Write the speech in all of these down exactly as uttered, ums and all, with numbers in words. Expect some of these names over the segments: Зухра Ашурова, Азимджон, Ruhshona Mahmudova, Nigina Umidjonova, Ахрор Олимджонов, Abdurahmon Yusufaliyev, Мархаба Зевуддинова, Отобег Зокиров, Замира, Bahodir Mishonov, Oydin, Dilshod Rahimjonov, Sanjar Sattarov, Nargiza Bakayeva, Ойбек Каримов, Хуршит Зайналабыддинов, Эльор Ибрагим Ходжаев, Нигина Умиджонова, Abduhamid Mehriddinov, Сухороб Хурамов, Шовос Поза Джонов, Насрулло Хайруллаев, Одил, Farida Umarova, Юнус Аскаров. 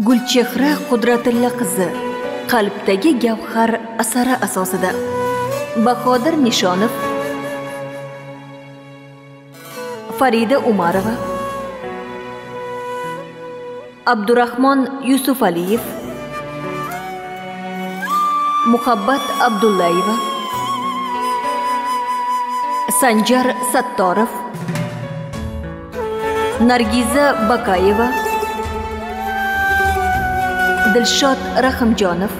Gulchehra Qudratulla qizi Qalbdagi gavhar asari asosida Bahodir Mishonov, Farida Umarova, Abdurahmon Yusufaliyev, Muhabbat Abdullayeva, Sanjar Sattarov, Nargiza Bakayeva, Dilshod Rahimjonov,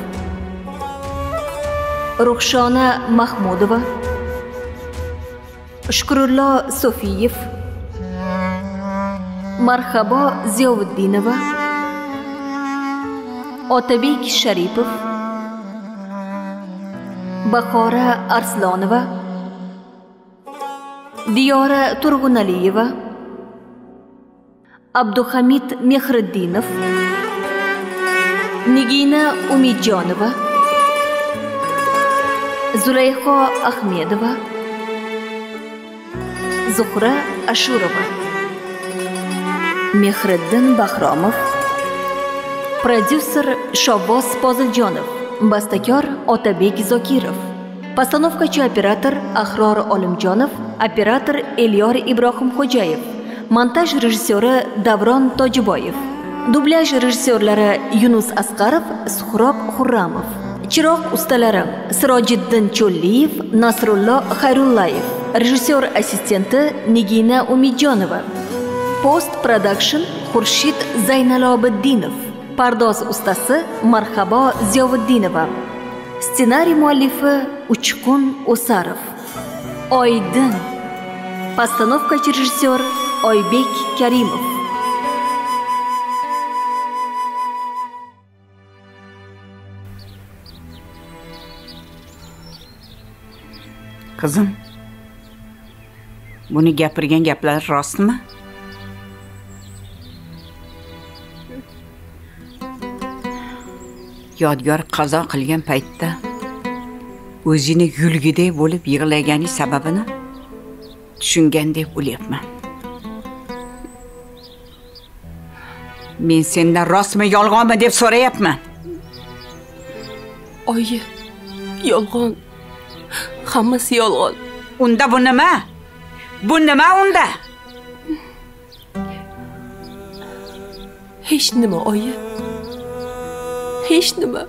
Ruhshona Mahmudova, Shukrullo Sofiyev, Marhaba Zevuddinova, Otabek Sharipov, Bahora Arslonova, Diyora Turg'unaliyeva, Abduhamid Mehriddinov, Nigina Umidjonova, Зулейха Ахмедова, Зухра Ашурова, Мехриддин Бахромов, продюсер Шовос Поза Джонов, bastakor Отобег Зокиров, постановкачы оператор Ахрор Олимджонов, оператор Эльор Ибрагим Ходжаев, монтаж режиссёры Даврон Тоджбоев. Dublyaj rejissyorlari Юнус Аскаров, Сухороб Хурамов. Chiroq ustalari Сыраджиддин Чуллиев, Насрулло Хайруллаев. Rejissyor assistenti Нигина Умиджонова. Post-production Хуршит Зайналабыддинов. Pardoz ustasi Мархаба Зевуддинова. Ssenariy muallifi Учкун Усаров. Oydin. Постановкачы rejissyor Ойбек Каримов. Kızım, bunu gapirgan gaplar rostmi? Yodgor qazo qilgan paytda o'zini yulgidek bo'lib yig'lagani sababini tushungandek o'lyapman. Men sendan rostmi, yolg'onmi deb so'rayapman. Oyi, yolg'on. Hammasi yolg'on. Unda bu nima? Bu nima unda? Hech nima, oyi. Hech nima.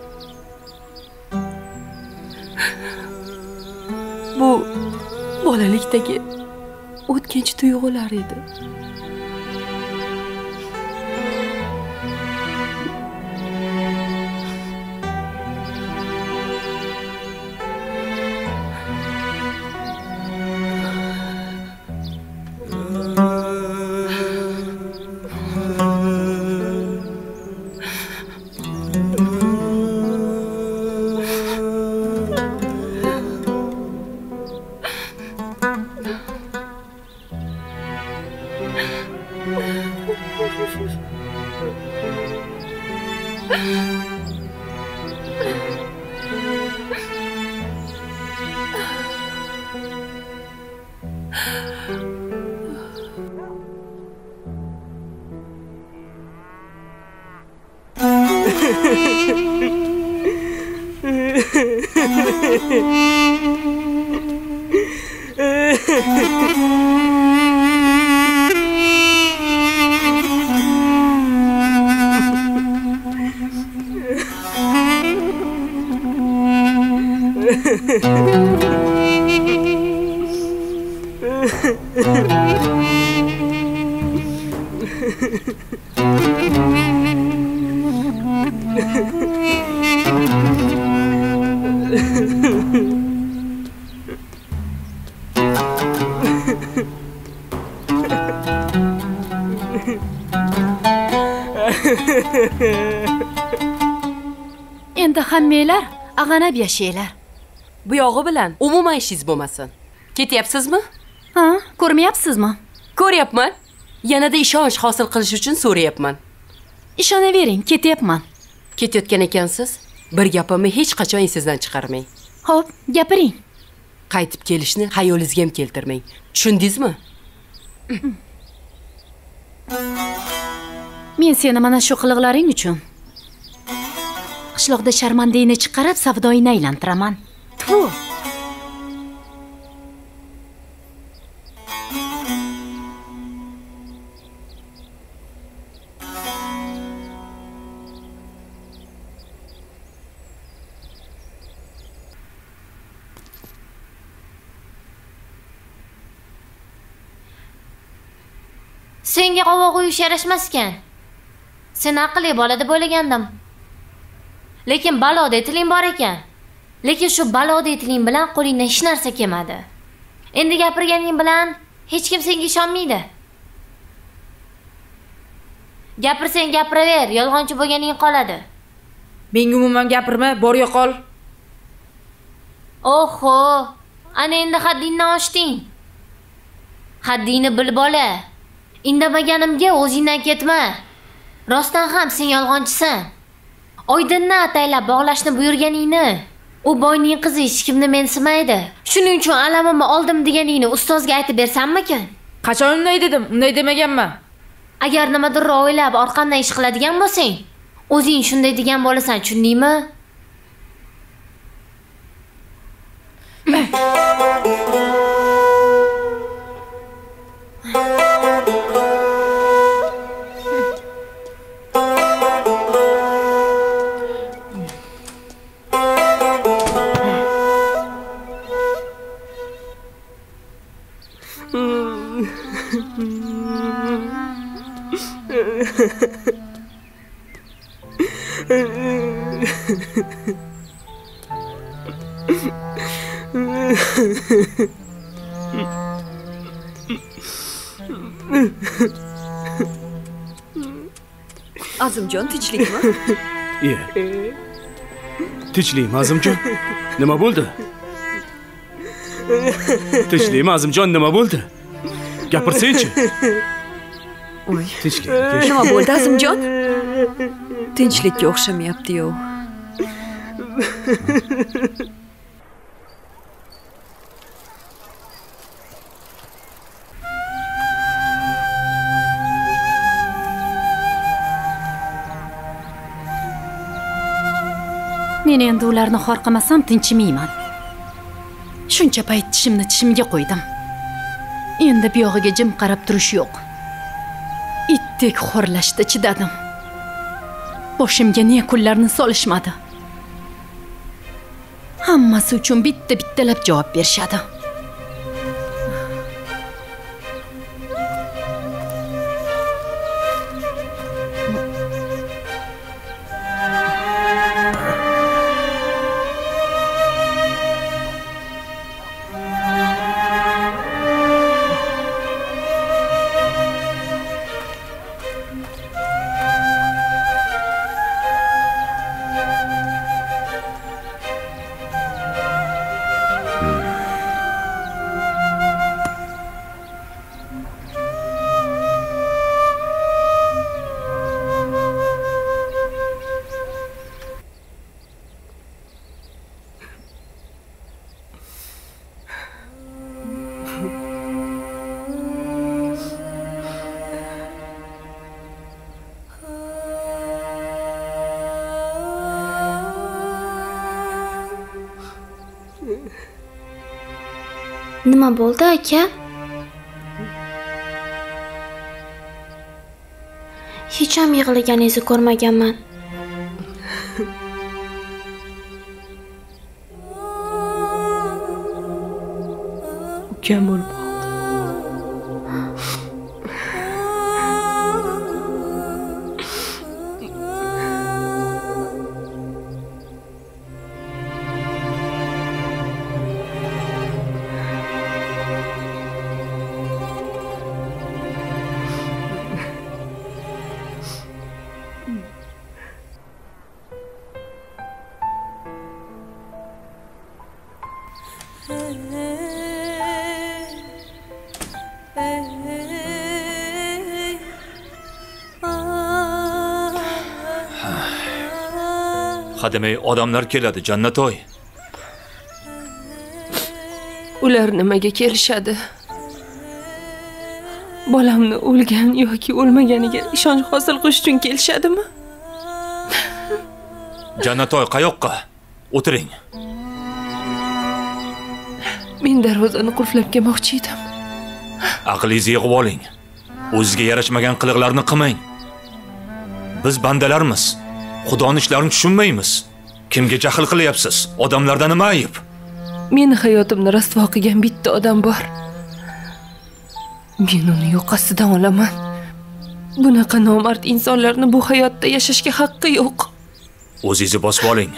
Bu bolalikdagi o'tkinchi tuyg'ular edi. Endi hammanglar ag'anab yashaylar. Bu yog'i bilan umuman ishingiz bo'lmasin. Ketyapsizmi? Ha, ko'rmayapsizmi? Ko'ryapman. Yanada ishonch hosil qilish uchun so'rayapman. Ishonavering, ketyapman. Ketayotgan ekansiz, bir gapimni hech qachon esingizdan chiqarmang. Xo'p, gapiring. Qaytib kelishni xayolingizga ham keltirmang. Tushundingizmi? Men seni mana shu qiliqlaring uchun qishloqda sharmandayni chiqarib savdoyini aylantiraman. Tfu. Senga qovoq qo'yish yarashmaskan. Sen aqlli bolada bo'lagandim. Lekin baloda etiling bor ekan. Lekin shu baloda etiling bilan qo'lingdan hech narsa kelmadi. Endi gapirganing bilan hech kim senga ishonmaydi. Gapirsang gapiraver, yolg'onchi bo'lganing qoladi. Menga umuman gapirma, bor yo qol. Oho, ana endi haddingdan oshding. Haddingni bil bola. Indamaganimga o'zingdan ketma. Rostdan ham sen yolg'onchisan. Oydinni ataylab bog'lashni buyurganingni, u boyning qizi hech kimni mensimaydi. Shuning uchun alamimni oldim deganingni ustozga aytib bersammikan? Qachon unday dedim, unday demaganman. Agar nimadir o'ylab orqamdan ish qiladigan bo'lsang, o'zing shunday degan bo'lasan, tushundingmi? Azimjon tinchlikmi? Iya. Tinchlikmi Azimjon? Nima bo'ldi? Tinchlikmi Azimjon, nima bo'ldi? Gapirsang-chi. Oy, tinchlik. Nima bo'ldi Azimjon? Tinchlikka o'xshamayapti-yu. Men endi ularni xor qilmasam tinchimayman. Shuncha payt tishimni tishimga qo'ydim. Endi bu yog'iga jim qarab turish yo'q. Itdek xorlashdi, chidadim. Boshimga ne kunlarni solishmadi. Hammasi uchun bitta-bittalab javob berishadi. Nima bo'ldi, aka? Hech ham yig'laganingizni ko'rmaganman. Ukam o'lib Demay odamlar keladi, Jannatoy. Ular nimaga kelishadi? Bolamni o'lgan yoki o'lmaganiga ishonch hosil qilish uchun kelishadimi? Jannatoy qayoqqa? O'tiring. Men darvozani qulflab kelmoqchi edim. Aqlingizni yig'ib oling. O'zingizga yarashmagan qiliqlarni qilmang. Biz bandalarmiz. Xudoning ishlarini tushunmaymiz. Kimga jahl qilyapsiz? Odamlardan nima ayib? Meni hayotimni rastvo qilgan bitta odam bor. Men uni yoqasidan olaman. Bunaqa nomard insonlarni bu hayotda yashashga haqqi yo'q. O'zingizni bosib oling.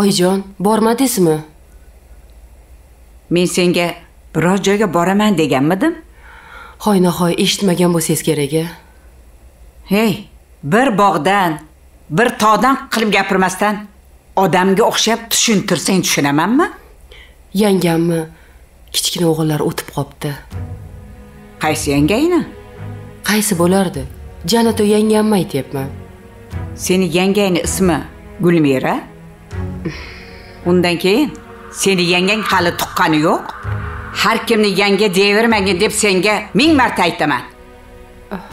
Oyjon, bormadingizmi? Men senga biror joyga boraman deganmidim? Hoynahoy eshitmagan bo'lsangiz kerak-a. Hey, bir bog'dan, bir tog'dan qilib gapirmasdan odamga o'xshab tushuntirsang tushunamanmi? Yangammi? Kichkina o'g'illar o'tib qopti. Qaysi yangayni? Qaysi bo'lardi? Janato yangamni aytayapman. Seni yangayning ismi Gulmira? Undan keyin seni yangang hali tuqqani yo'q. Har kimni yanga deyavermagin deb senga ming marta aytaman.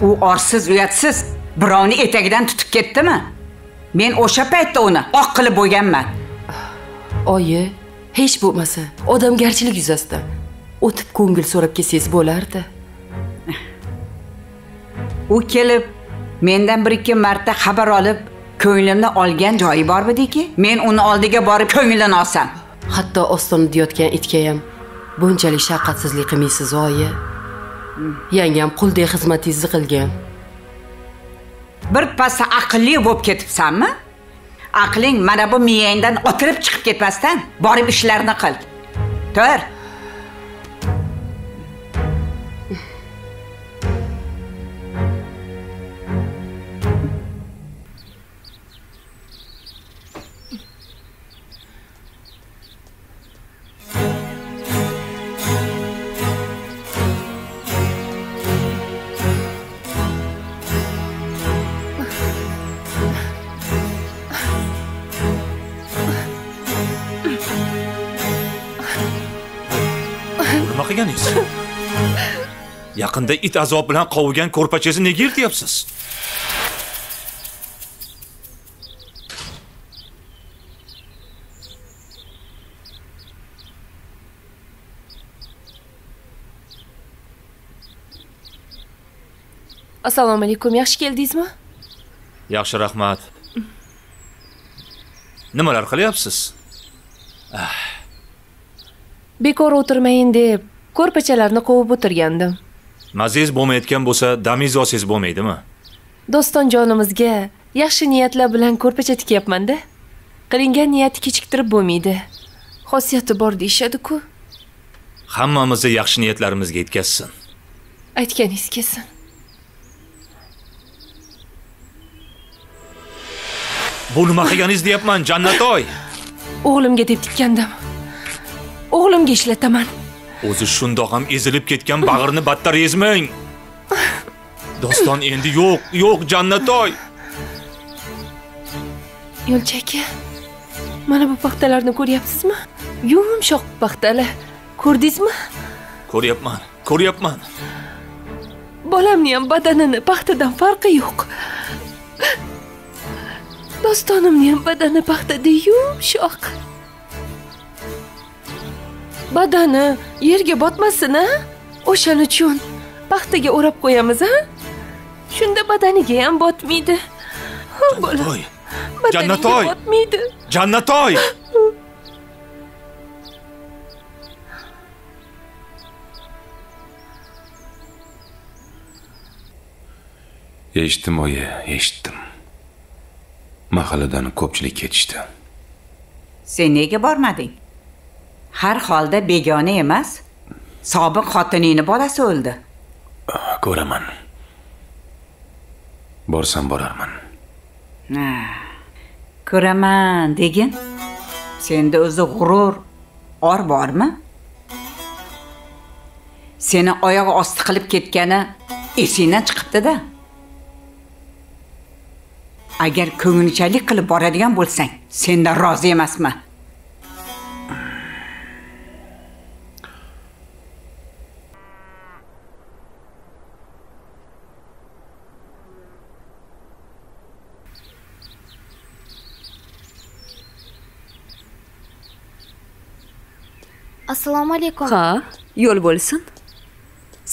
U orsiz, uyatsiz birovni etagidan tutib ketdimi? Men o'sha paytda uni oq qilib bo'lganman. Oyi, hech bo'lmasa odamgarchilik yuzasidan o'tib ko'ngil so'rab kelsangiz bo'lardi. U kelib mendan bir ikki marta xabar olib ko'nglimni olgan joyi bormidiki? Men uni oldiga borib ko'ngilini olsam. Hatto ostona deyotgan itga ham bunchalik shafqatsizlik qilmaysiz, oyi. Yangam quldek xizmatingizni qilgan. Bir passa aqlli bo'lib ketibsanmi? Aqling mana bu miyangdan o'tirib chiqib ketmasdan borib ishlarni qil. Tur. Yaqinda it azob bilan qovurgan ko'rpachasizni nega yirtyapsiz? Assalomu alaykum, yaxshi keldingizmi? Yaxshi, rahmat. Nimalar qilyapsiz? Bekor o'tirmayin deb ko'rpachalarni qovib o'tirgandim. Maziz bo'lmayotgan bo'lsa, damingiz olsangiz bo'lmaydimi? Do'stonjonimizga yaxshi niyatlar bilan ko'rpacha tikyapman-da. Qilingan niyati kechiktirib bo'lmaydi. Xosiyati bor deyshadi-ku. Hammamizni yaxshi niyatlarimizga yetkazsin. Aytganingiz kelsin. Bu nima qilganingiz deyapman, Jannatoy? O'g'limga deb tikkandim. O'g'limga ishlataman. O'zi shundoq ham ezilib ketgan bag'rini battar ezmang. Doston endi yo'q, yo'q Jannatoy. Yo'lchaka, mana bu paxtalarni ko'ryapsizmi? Yumshoq paxtalar. Ko'rdingizmi? Ko'ryapman, ko'ryapman. Bolamni ham badanini paxtadan farqi yo'q. Dostonimni ham badani paxtada yumshoq. Badani yerga botmasin, ha? O'shaning uchun paxtaga o'rab qo'yamiz, ha? Shunda badaniga ham botmaydi. Jannatoy. Jannatoy. Botmaydi. Jannatoy. Eshitdim, oyi, eshitdim. Mahalladan ko'pchilik ketishdi. Sen nega bormading? Har holda begona emas, sobiq xotiningni bolasi o'ldi. Ko'raman. Borsam borarman. Ha. Ko'raman degin. Senda o'zi g'urur, or bormi? Seni oyoq osti qilib ketgani esingdan chiqibdi-da. Agar ko'ngilchalik qilib boradigan bo'lsang, sendan rozi emasman. Assalomu alaykum. Ha, yo'l bo'lsin.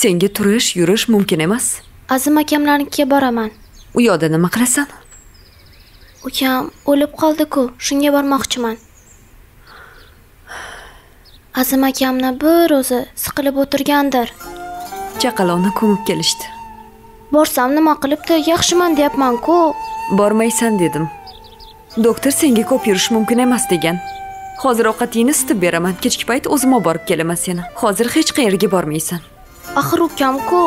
Senga turish, yurish mumkin emas. Azim akamlarnikiga boraman. U yerda nima qilasan? Ukam o'lib qoldi-ku, shunga bormoqchiman. Azim akamni bir o'zi siqilib o'tirgandir. Chaqaloqni ko'mib kelishdi. Borsam nima qilibdi? Yaxshiman deyapman-ku. Bormaysan dedim. Doktor senga ko'p yurish mumkin emas degan. Hozir ovqatingni isitib beraman. Kechki payt o'zim olib kelaman seni. Hozir hech qayerga bormaysan. Axir ukam-ku.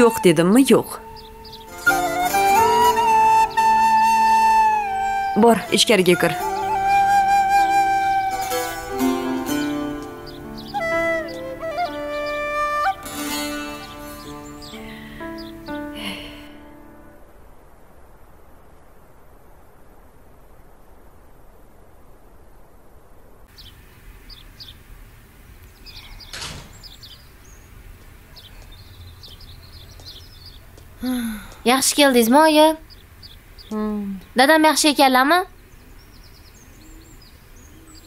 Yo'q dedimmi? Yo'q. Bor, ichkariga kir. Yaxshi keldingizmi, oyi? Dadam yaxshi ekanlarmi?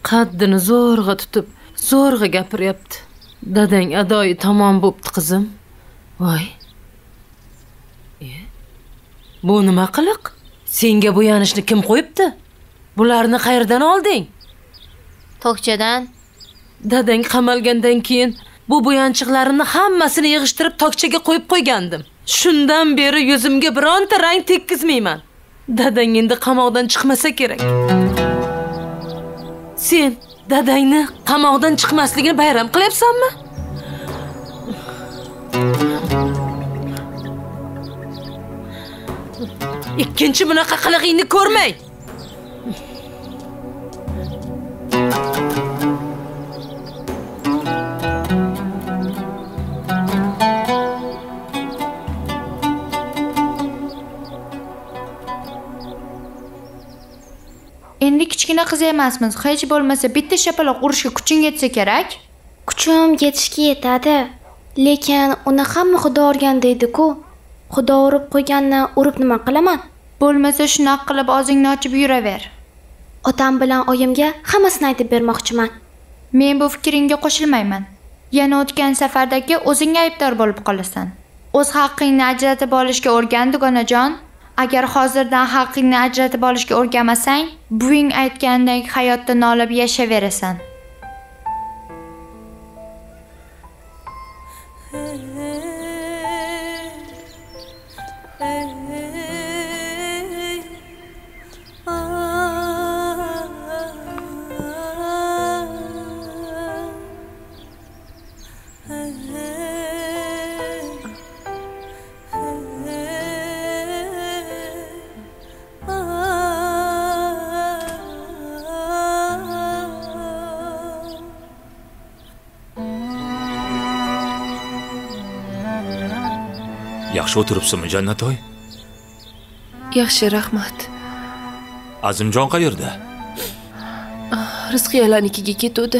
Qaddini zo'rg'a tutib, zo'rg'a gapiryapti. Dadang adoyi tamom bo'pti, qizim. Voy. E? Bu nima qiliq? Senga bu yanishni kim qo'yibdi? Bularni qayerdan olding? Tokchadan. Dadang qamalgandan keyin bu bo'yanchiqlarini hammasini yig'ishtirib tokchaga qo'yib qo'ygandim. Shundan beri yuzimga bironta rang tekkizmayman. Dadang endi qamoqdan chiqmasa kerak. Sen dadangni qamoqdan chiqmasligini bayram qilyapsanmi? Ikkinchi bunaqa qilishingni ko'rmay. Endi kichkina qiz emasmiz. Hech bo'lmasa bitta shapaloq urishga kuching yetsa kerak. Kuchim yetishga yetadi, lekin uni hamma xudo urganda edi-ku. Xudo urib qo'yganni urib nima qilaman? Bo'lmasa shunaqa qilib o'zingni ochib yuraver. Otam bilan oyimga hammasini aytib bermoqchiman. Men bu fikringga qo'shilmayman. Yana o'tgan safardagi o'zing aybdor bo'lib qolasan. O'z haqqingni ajratib olishga o'rgan, dugonajon. Agar hozirdan haqqingni ajratib olishga o'rganmasang, buving aytgandek hayotda nolib yashayverasan. Yaxshi o'tiribsizmi, Jannatoy? Yaxshi, rahmat. Azimjon qayerda? Rizqiyalanikiga ketdi.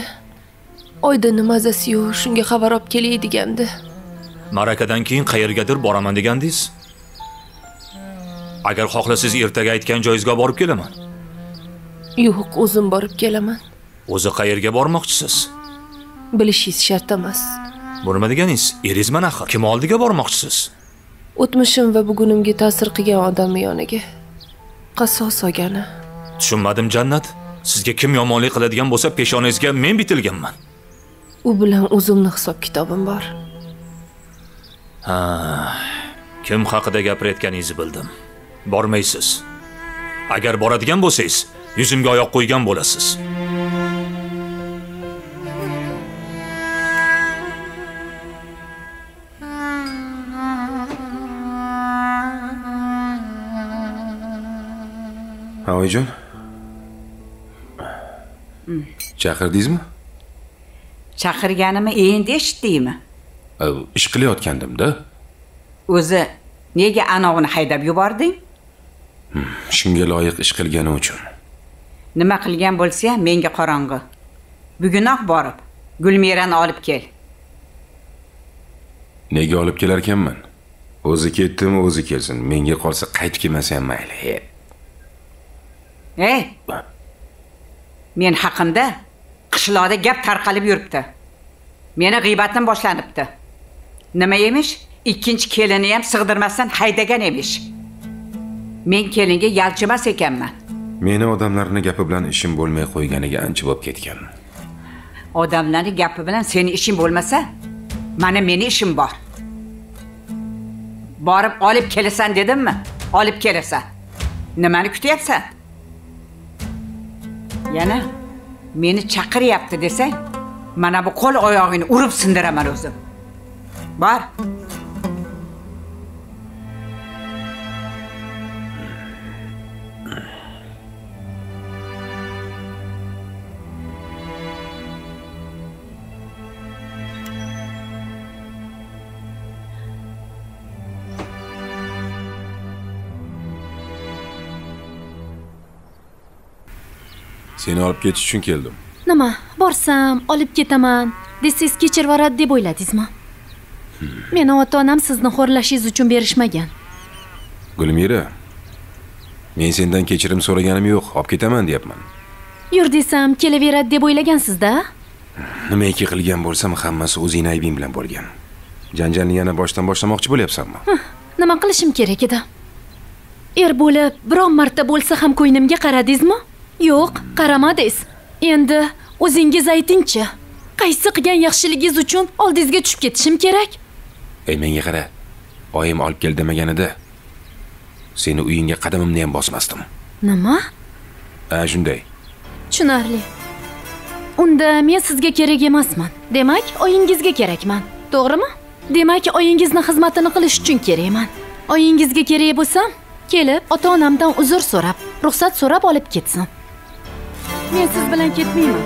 Oydinning mazasi yo'q, shunga xabar olib kelay degandim. Marakadan keyin qayergadir boraman degandingiz? Agar xohlasangiz ertaga aytgan joyingizga borib kelaman. Yo'q, o'zim borib kelaman. O'zi qayerga bormoqchisiz? Bilishingiz shart emas. Bu nima deganingiz? Erizman axir. Kim oldiga bormoqchisiz? O'tmishim va bugunimga ta'sir qilgan odamni yoniga. Qasos olgani. Tushunmadim, Jannat. Sizga kim yomonlik qiladigan bo'lsa, peshonangizga men bitilganman. U bilan o'zimni hisob-kitobim bor. Ha, kim haqida gapirayotganingizni bildim. Bormaysiz. Agar boradigan bo'lsangiz, yuzimga oyoq qo'ygan bo'lasiz. Oyijon. Chaqirdingizmi? Chaqirganimni endi eshitdingmi? Ish qilayotgandim-da. O'zi nega anovini haydab yubording? Shunga loyiq ish qilgani uchun. Nima qilgan bo'lsa, menga qorong'i. Bugunoq borib, Gulmirani olib kel. Nega olib kelar ekanman? O'zi ketdimi, o'zi kelsin. Menga qolsa qaytib kelmasa ham mayli. Ey! Men haqimda qishloqda gap tarqalib yuribdi. Meni g'iybatdan boshlanibdi. Nima emish? Ikkinchi kelini ham sig'dirmasdan haydagan emish. Men kelinga yalchimas ekanman. Meni odamlarning gapi bilan ishim bo'lmay qo'yganiga ancha bo'lib ketgan. Odamlarning gapi bilan seni ishing bo'lmasa, mana meni ishim bor. Borib olib kelasan dedimmi? Olib kelasan. Nimani kutyapsan? Yana meni chaqiryapti desang, mana bu qo'l oyog'ingni urib sindiraman o'zim. Bor. Seni olib ketish uchun keldim. Nima? Borsam, olib ketaman. Desiz kechirvoradi deb o'yladingizmi? Meni ota-onam sizni xo'rlashingiz uchun berishmagan. Gulmira, men sendan kechirim so'raganim yo'q, olib ketaman deyapman. Yur desam, kelaveradi deb o'ylagansizda? Nimaki qilgan bo'lsam, hammasi o'zing aybing bilan bo'lgan. Janjalni yana boshdan boshlamoqchi bo'lyapsanmi? Nima qilishim kerak edi? Er bo'lib, biron marta bo'lsa ham ko'ynimga qaradingizmi? Yo'q, qaramadingiz. Endi o'zingiz aytingchi, qaysi qilgan yaxshiligingiz uchun oldingizga tushib ketishim kerak? Ey, menga qara. Oyim olib kel demaganida seni uyinga qadamimni ham bosmasdim. Nima? A, shunday. Tushunarli. Unda men sizga kerak emasman. Demak, oyingizga kerakman. To'g'rimi? Demak, oyingizni xizmatini qilish uchun kerakman. Oyingizga kerak bo'lsam, kelib ota-onamdan uzr so'rab, ruxsat so'rab olib ketsin. Men siz bilan ketmayman.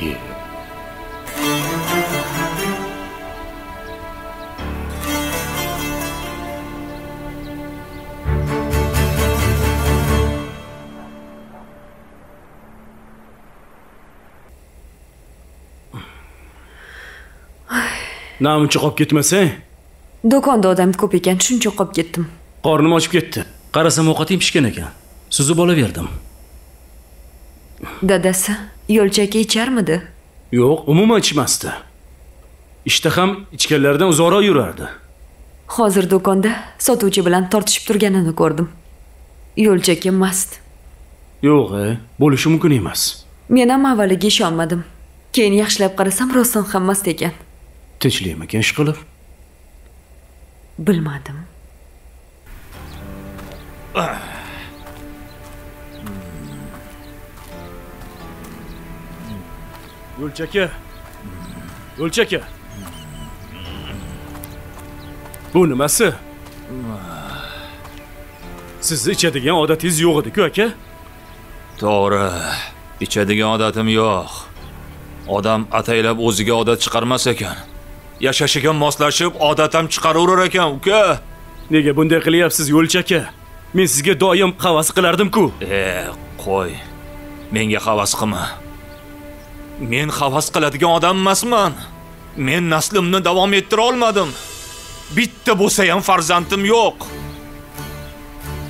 Ye. Nam chiqib ketmasang? Do'konda odam ko'p ekan, shuncha qolib ketdim. Qornim ochib ketdi. Qarasam ovqatim pishgan ekan. Suzib olaverdim. Dadasi yo'lchaki icharmidi? Yo'q, umuman ichmasdi. Ishda ham ichganlardan uzoqroq yurardi. Hozir do'konda sotuvchi bilan tortishib turganini ko'rdim. Yo'lchaki mast. Yo'q, bo'lishi mumkin emas. Men ham avvaliga ishonmadim. Keyin yaxshilab qarasam, rostdan ham mast ekan. Tinchlikmi ekan ish qilib? Bilmadim. Gulchehra. Gulchehra. Bu nimasi? Siz ichadigan odatingiz yo'q edi-ku, aka? To'g'ri, ichadigan odatim yo'q. Odam ataylab o'ziga odat chiqarmas ekan. Yashashiga moslashib, odatam chiqaraverar ekan, uka. Nega bunday qilyapsiz, yo'lchaka? Men sizga doim havas qilardim-ku. E, qo'y. Menga havas qilma. Men havas qiladigan odam emasman. Men naslimni davom ettira olmadim. Bitta bo'lsa ham farzandim yo'q.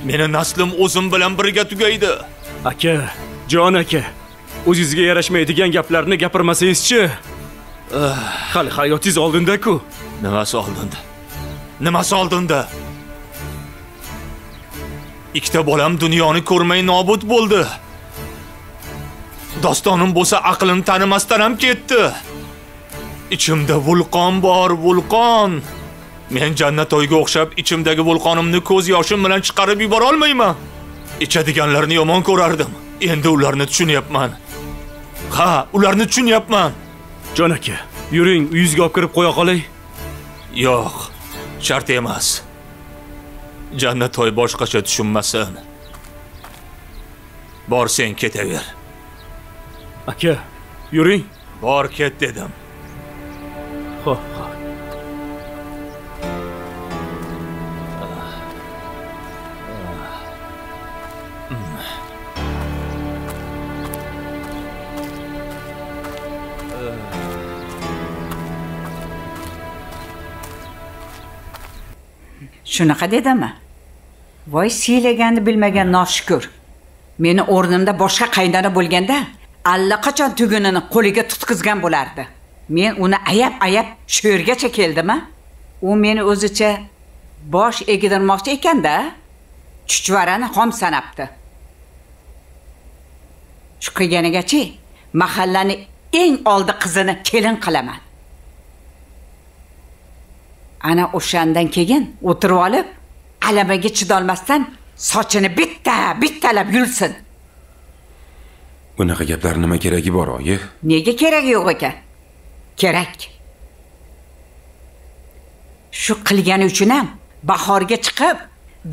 Meni naslim o'zim bilan birga tugaydi. Aka, jon aka, o'zingizga yarashmaydigan gaplarni gapirmasangiz-chi? Hali hayotingiz oldinda-ku. Nimasi oldinda? Nimasi oldinda? Ikkita bolam dunyoni ko'rmay nobud bo'ldi. Dostonim bo'lsa aqlini tanimasdan ham ketdi. Ichimda vulqon bor, vulqon. Men jannat to'yiga o'xshab ichimdagi vulqonimni ko'z yoshim bilan chiqarib yubora olmayman. Ichadiganlarni yomon ko'rardim. Endi ularni tushunyapman. Ha, ularni tushunyapman. Jon aka, yuring, uyingizga olib kirib qo'ya qolay. Yo'q, shart emas. Jannat to'y boshqacha tushunmasin. Bor, sen ketaver. Aka, yuring. Bor, ket dedim. Xo'p, xo'p. Shunaqa dedimi? Voy siylaganni bilmagan noshkur. Meni o'rnimda boshqa qaynona bo'lganda, allaqachon tugunini qo'liga tutqizgan bo'lardi. Men uni ayab-ayab shu yergacha keldim-a? U meni o'zicha bosh egidirmoqchi ekanda, chuchvarani xom sanabdi. Chiqganigacha mahallani eng oldi qizini kelin qilaman. Ana o'shandan keyin o'tirib olib, alamaga chidolmasdan sochini bitta, bittalab yulsin. Bunaqa gaplar nima keragi bor, oyi? Nega keragi yo'q ekan? Kerak. Shu qilgani uchun ham bahorga chiqib,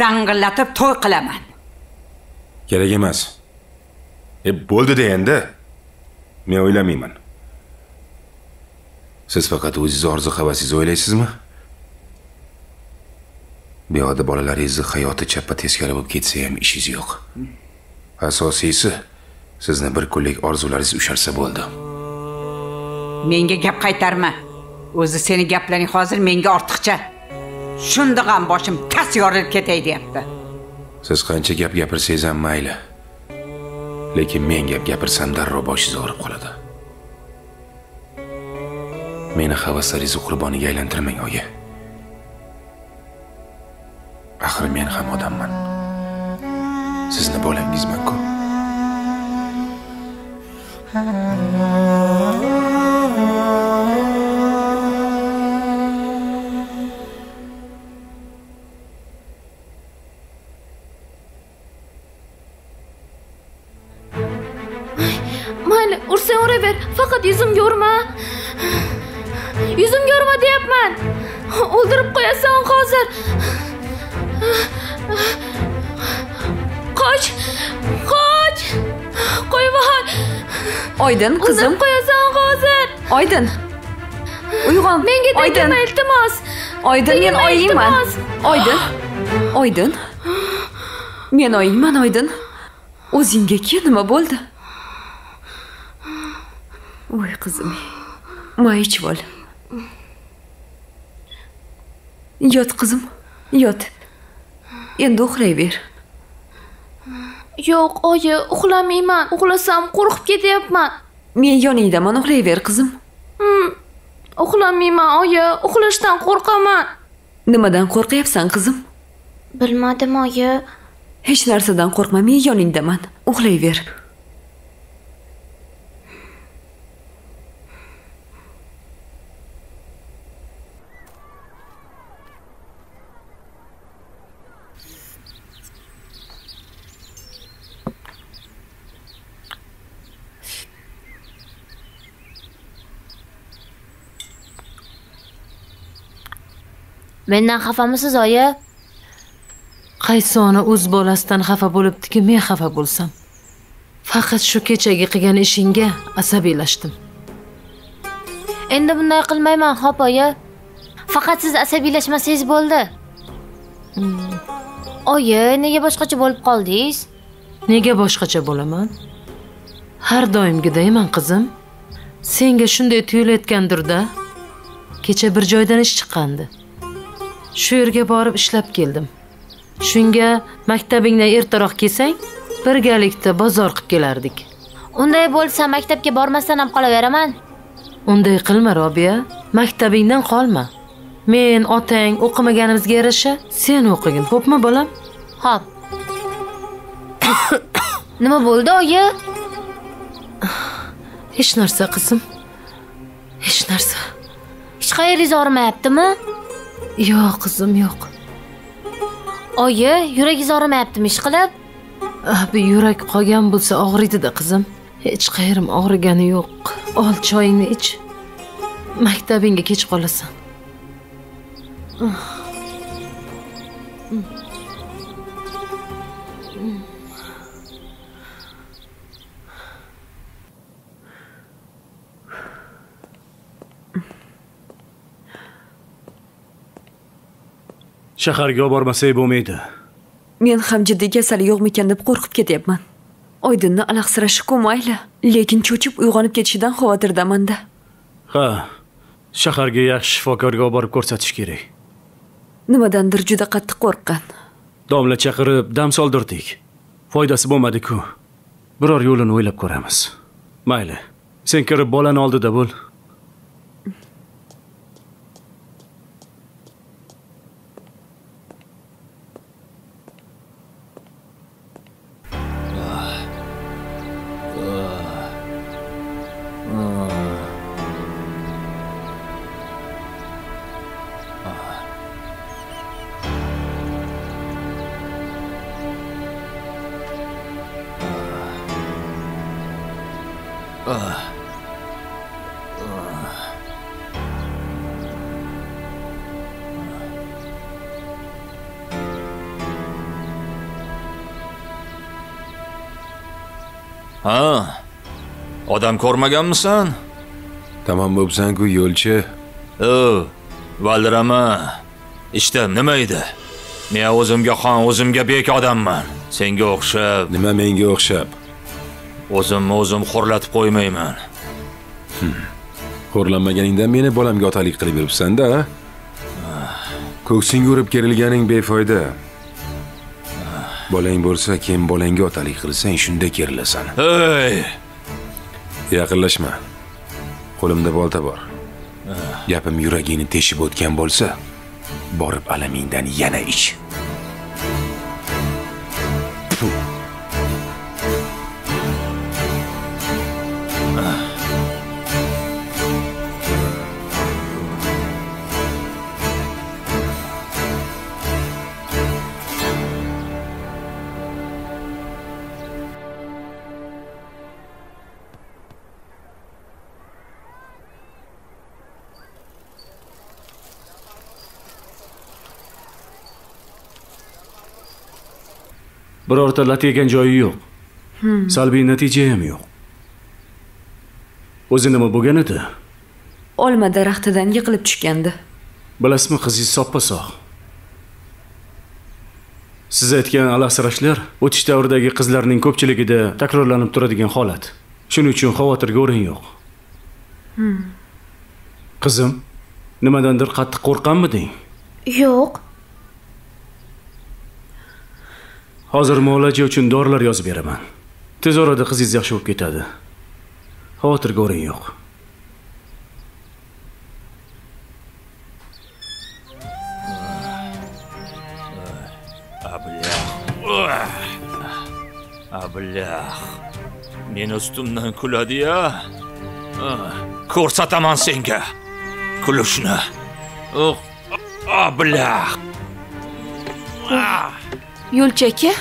dang'illatib to'y qilaman. Kerak emas. E, bo'ldi-da endi. Men o'ylamayman. Siz faqat o'zingiz orzu-havasingizni o'ylaysizmi? Beyoda bolalaringizni hayoti chappa teskari bo'lib ketsa ham ishingiz yo'q. Asosiysi, sizni bir kunlik orzularingiz usharsa bo'ldi. Menga gap qaytarma. O'zi seni gaplaring hozir menga ortiqcha. Shundoq ham boshim tas yorilib ketay deyapti. Siz qancha gap gapirsangiz ham mayli. Lekin men gap gapirsam darrov boshingiz og'rib qoladi. Meni havaslaringizni qurboniga aylantirmang, oyi. Axir men ham odamman. Sizni bolangizman-ku. Mayli, ursang uraver, faqat yuzimga urma. Yuzimga urma deyapman. O'ldirib qo'yasan hozir. Qoch! Qoch! Qo'yvoy! Oydin qizim, qo'yasan hozir. Oydin. Uyg'on. Menga tegma, iltimos. Oydin, men oyingman. Oydin. Oydin. Men oyingman, Oydin. O'zingga nima bo'ldi? Voy qizim. May ichib ol. Yot qizim, yot. Endi uxlayver. Yo'q, oyi, uxlamayman. Uxlasam qo'rqib ketyapman. Men yoningdaman, uxlayver qizim. Uxlamayman, oyi, uxlashdan qo'rqaman. Nimadan qo'rqyapsan qizim? Bilmadim, oyi. Hech narsadan qo'rqma, men yoningdaman. Uxlayver. Mendan xafamisiz, oyi? Qaysi ona o'z bolasidan xafa bo'libdi-ki, men xafa bo'lsam. Faqat shu kechagi qilgan ishingga asabiylashdim. Endi bunday qilmayman, xo'p, oyi. Faqat siz asabiylashmasangiz bo'ldi. Oyi, nega boshqacha bo'lib qoldingiz? Nega boshqacha bo'laman? Har doimgidayman, qizim. Senga shunday tuyulayotgandir-da. Kecha bir joydan ish chiqqandi. Shu yerga borib ishlab keldim. Shunga maktabingdan ertaroq kelsang, birgalikda bozor qilib kelardik. Unday bo'lsa, maktabga bormasdan ham qolaveraman. Unday qilma, Robiya. Maktabingdan qolma. Men otang o'qimaganimizga yarasha, sen o'qigin, xo'pmi, bolam? Xo'p. Nima bo'ldi, oyi? Hech narsa, qizim. Hech narsa. Hech qayeringiz og'rimayaptimi? Yo'q, qizim, yo'q. Oyi, yuragingiz og'rimayaptimi ish qilib? Abi, yurak qolgan bo'lsa og'riydi-da, qizim. Hech qayrim og'rigani yo'q. Ol choyingni ich. Maktabingga kech qolasan. Shaharga bormasay bo'lmaydi. Men ham jiddiy kasal yo'qmikan deb qo'rqib ketyapman. Oydinni alaqsirashi ko'mayli, lekin cho'chib uyg'onib ketishidan xavotirdaman-da. Ha, shaharga yaxshi shifokorga borib ko'rsatish kerak. Nimadandir juda qattiq qo'rqqan. Domla chaqirib, dam soldirdik. Foydasi bo'lmadi-ku. Biror yo'lini o'ylab ko'ramiz. Mayli, sen kirib bolani oldida bo'l. Ha, odam ko'rmaganmisan? Tamam bo'psan-ku yo'lchi. O, valdirama. İşte nima edi? Men o'zimga xon, o'zimga bek odamman. Senga o'xshab. Nima menga o'xshab? O'zimni o'zim xo'rlatib qo'ymayman. Xo'rlanmaganingdan meni bolamga otalik qilib yuribsan-da. Ko'ksingga urib kerilganing befoyda. Bolang bo'lsa, kim bolangga otalik qilsang, shunda kerilasan. Hey! Yaqinlashma. Qo'limda bolta bor. Gapim yuragingni teshib o'tgan bo'lsa, borib alamingdan yana ich. Birorta lat yegan joyi yo'q. Hmm. Salbiy natija ham yo'q. O'zi nima bo'lgan edi? Olma daraxtidan yiqilib tushgandi. Bilasizmi, qizingiz soppa-sog'. Siz aytgan alasrashlar o'tish davridagi qizlarning ko'pchiligida takrorlanib turadigan holat. Shuning uchun xavotirga o'rin yo'q. Hmm. Qizim, nimadandir qattiq qo'rqanmiding? Yo'q. Hozir muolaja uchun dorilar yozib beraman. Tez orada qizingiz yaxshi bo'lib ketadi. Xavotirga o'rin yo'q. Ablah. Meni ustimdan kuladi-ya. Ko'rsataman senga kulishni. Ablah. Yo'lchi aka,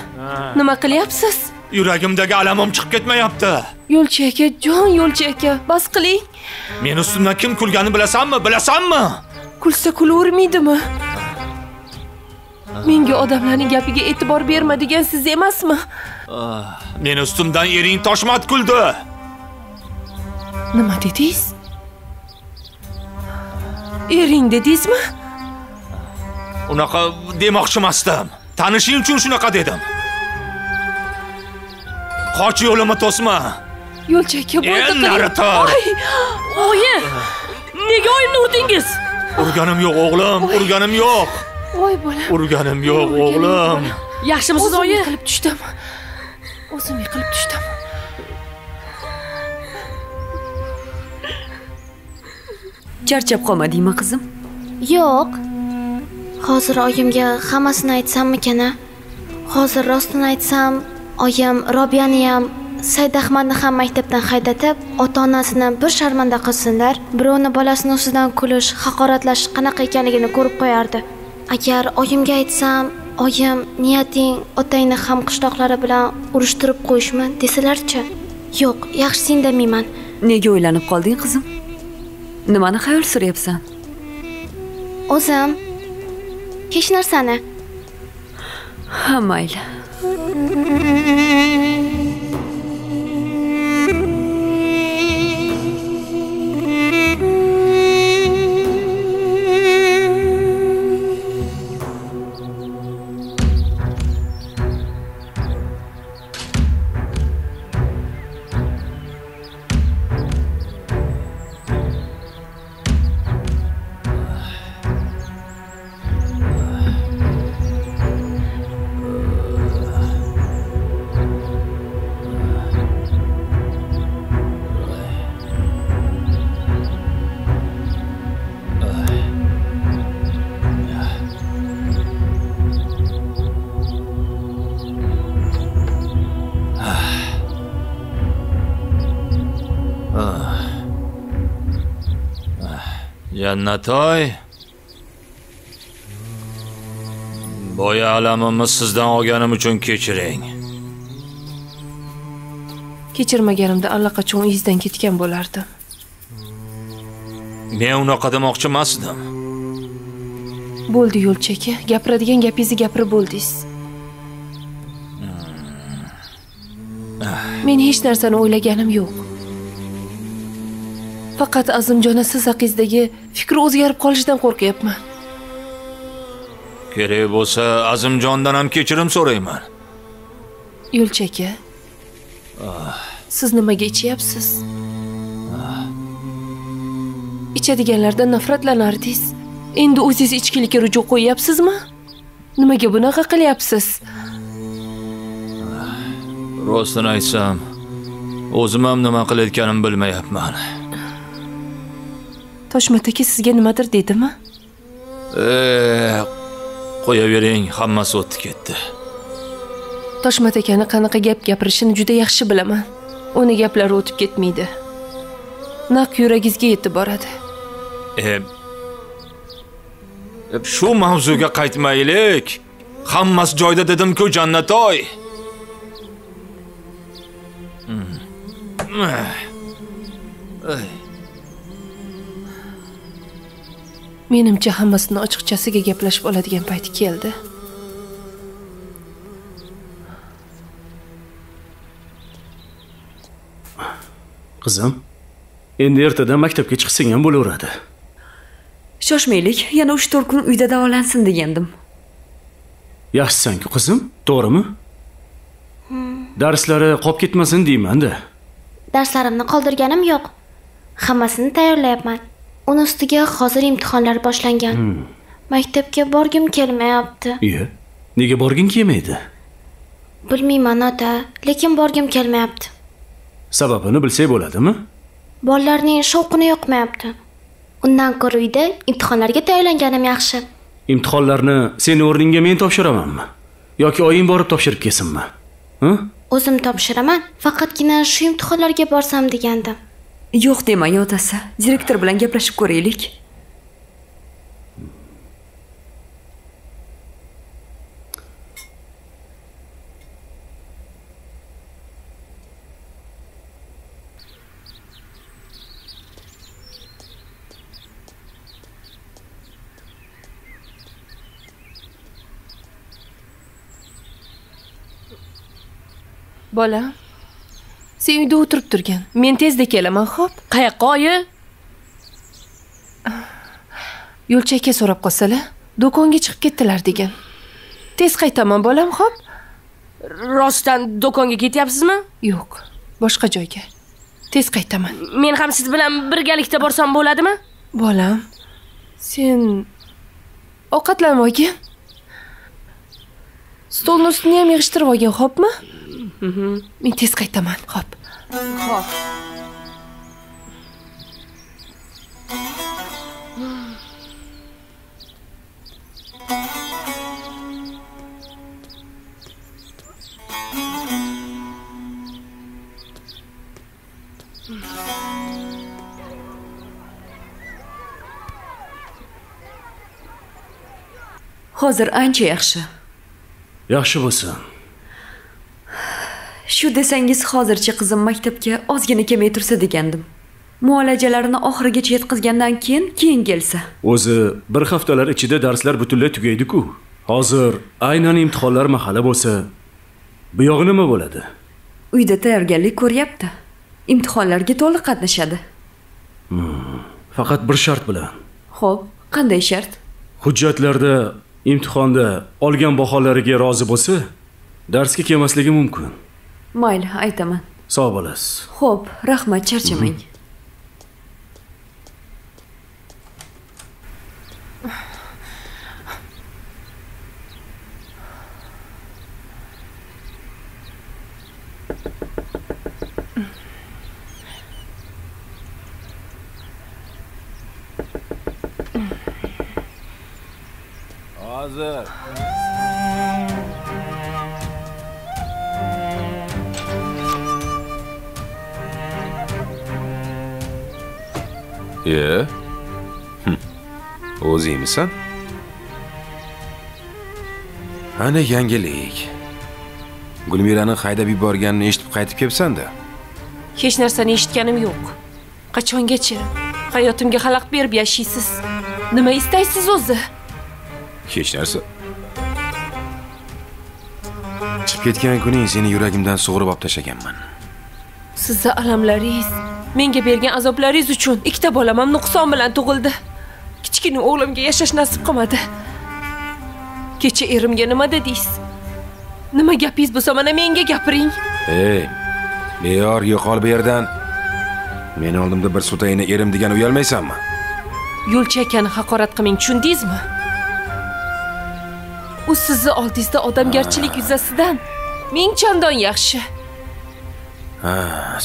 nima qilyapsiz? Yuragimdagi alamim chiqib ketmayapti. Yo'lchi aka, jon yo'lchi aka, bas qiling. Men ustimdan kim kulgani bilasanmi? Bilasanmi? Kulsa kulavermaydimi? Menga odamlarning gapiga e'tibor berma degan siz emasmi? Men ustimdan ering toshmat kuldi. Nima dedingiz? Ering dedingizmi? Unaqa demoqchi emasdim. Tanishing uchun shunaqa dedim. Qoch yo'limi to'sma. Yo'lchi aka, bo'ldi qiling. Oyi! Nega oyimni urdingiz? Urganim yo'q, o'g'lim, urganim yo'q. Voy bolam. Urganim yo'q, o'g'lim. Yaxshimisiz, oyi? O'zim yiqilib tushdim. O'zim yiqilib tushdim. Charchab qolmadingmi, qizim? Yo'q. Hozir oyimga hammasini aytsammikan-a? Hozir rostini aytsam, oyim Robiyani ham, Saidahmonni ham maktabdan haydatib, ota-onasini bir sharmanda qilsinlar, birovni bolasini ustidan kulish, haqoratlash qanaqa ekanligini ko'rib qo'yardi. Agar oyimga aytsam, oyim niyating otangni ham qishloqlari bilan urushtirib qo'yishmi desalarchi? Yo'q, yaxshisi indamayman. Nega o'ylanib qolding, qizim? Nimani xayol suryapsan? O'zim hech narsani. Ha, mayli. Jannatoy, boya alamimni sizdan olganim uchun kechiring. Kechirmaganimda allaqachon izdan ketgan bo'lardim. Men unaqa demoqchi emasdim. Bo'ldi yo'lchaka, gapiradigan gapingizni gapirib bo'ldingiz. Men hech narsani o'ylaganim yo'q. Faqat Azimjona siz haqizdagi fikri o'zgarib qolishidan qo'rqyapman. Kerak bo'lsa, Azimjondan ham kechirim so'rayman. Yo'lchaka, siz nimaga ichyapsiz? Ichadiganlardan nafratlanardingiz. Endi o'zingiz ichkilikka ruju qo'yapsizmi? Nimaga bunaqa qilyapsiz? Rostini aytsam, o'zim ham nima qilayotganimni bilmayapman. Toshmataki sizga nimadir dedimi? Eee, qo'yavering, hammasi o'tdi ketdi. Toshmatakani qanaqa gap gapirishini juda yaxshi bilaman. Uni gaplari o'tib ketmaydi. Naq yuragingizga yetib boradi. E, shu mavzuga qaytmaylik. Hammasi joyda dedim-ku, Jannatoy. Menimcha hammasini ochiqchasiga gaplashib oladigan payti keldi. Qizim, endi ertadan maktabga chiqsang ham bo'laveradi. Shoshmaylik, yana uch to'rt kun uyda davolansin degandim. Yaxshisan-ku qizim, to'g'rimi? Darslari qolib ketmasin deyman-da. Darslarimni qoldirganim yo'q. Hammasini tayyorlayapman. Uni ustiga hozir imtihonlar boshlangan. Hmm. Maktabga borgim kelmayapti. Iye, nega borging kelmaydi? Bilmayman ota, lekin borgim kelmayapti. Sababini bilsak bo'ladimi? Bolalarning shovqini yoqmayapti. Undan ko'ra uyda imtihonlarga tayyorlanganim yaxshi. Imtihonlarni sen o'rningga men topshiramanmi? Yoki oying borib topshirib kelsinmi? H? O'zim topshiraman, faqatgina shu imtihonlarga borsam degandim. Yo'q demang otasi. Direktor bilan gaplashib ko'raylik. Bola, sen uyda o'tirib turgan. Men tezda kelaman, xo'p? Qayoqqa, oyi? Yo'lchakka so'rab qolsalar, do'konga chiqib ketdilar degan. Tez qaytaman, bolam, xo'p? Rostdan do'konga ketyapsizmi? Yo'q, boshqa joyga. Tez qaytaman. Men ham siz bilan birgalikda borsam bo'ladimi? Bolam, sen ovqatlanmagin. Stolni ustini ham yig'ishtirib olgan, xo'pmi? Men tez qaytaman, xo'p. Xo'p. Hozir ancha yaxshi. Yaxshi bo'lsin. Shu desangiz hozircha qizim maktabga ozgina kelmay tursa degandim. Muolajalarini oxirigacha yetkazgandan keyin keyin kelsa. O'zi bir haftalar ichida darslar butunlay tugaydi-ku. Hozir aynan imtihonlar mahali bo'lsa, bu yog'i nima bo'ladi? Uyda tayyorgarlik ko'ryapti. Imtihonlarga to'liq qatnashadi. Hmm, faqat bir shart bilan. Xo'p, qanday shart? Hujjatlarda imtihonda olgan baholariga rozi bo'lsa, darsga kelmasligi mumkin. Mayli, aytaman. Sog' bo'lasiz. Xo'p, rahmat, charchamang. Hozir Ye. Yeah. Hm. O'zingmisan? Ana yangilik. Gulmirani haydab yuborganini eshitib qaytib kelsan-da. Hech narsani eshitganim yo'q. Qachongacha hayotimga xalaqit berib yashaysiz? Nima istaysiz o'zi? Hech narsa. Chiqib ketgan kuning seni yuragimdan sug'urib olib tashaganman. Sizga alamlaringiz, menga bergan azoblaringiz uchun ikkita bolam ham nuqson bilan tug'ildi. Kichkina o'g'limga yashash nasib qilmadi. Kecha erimga nima dedingiz? Nima gapingiz bo'lsa, mana menga gapiring. Ey, beyor yo'qol bu yerdan. Men oldimda bir sotayni erim degan uyalmaysanmi? Yo'lchakani haqorat qilmang, tushundingizmi? U sizni oldingizda odamgarchilik yuzasidan ming chandon yaxshi. Ha,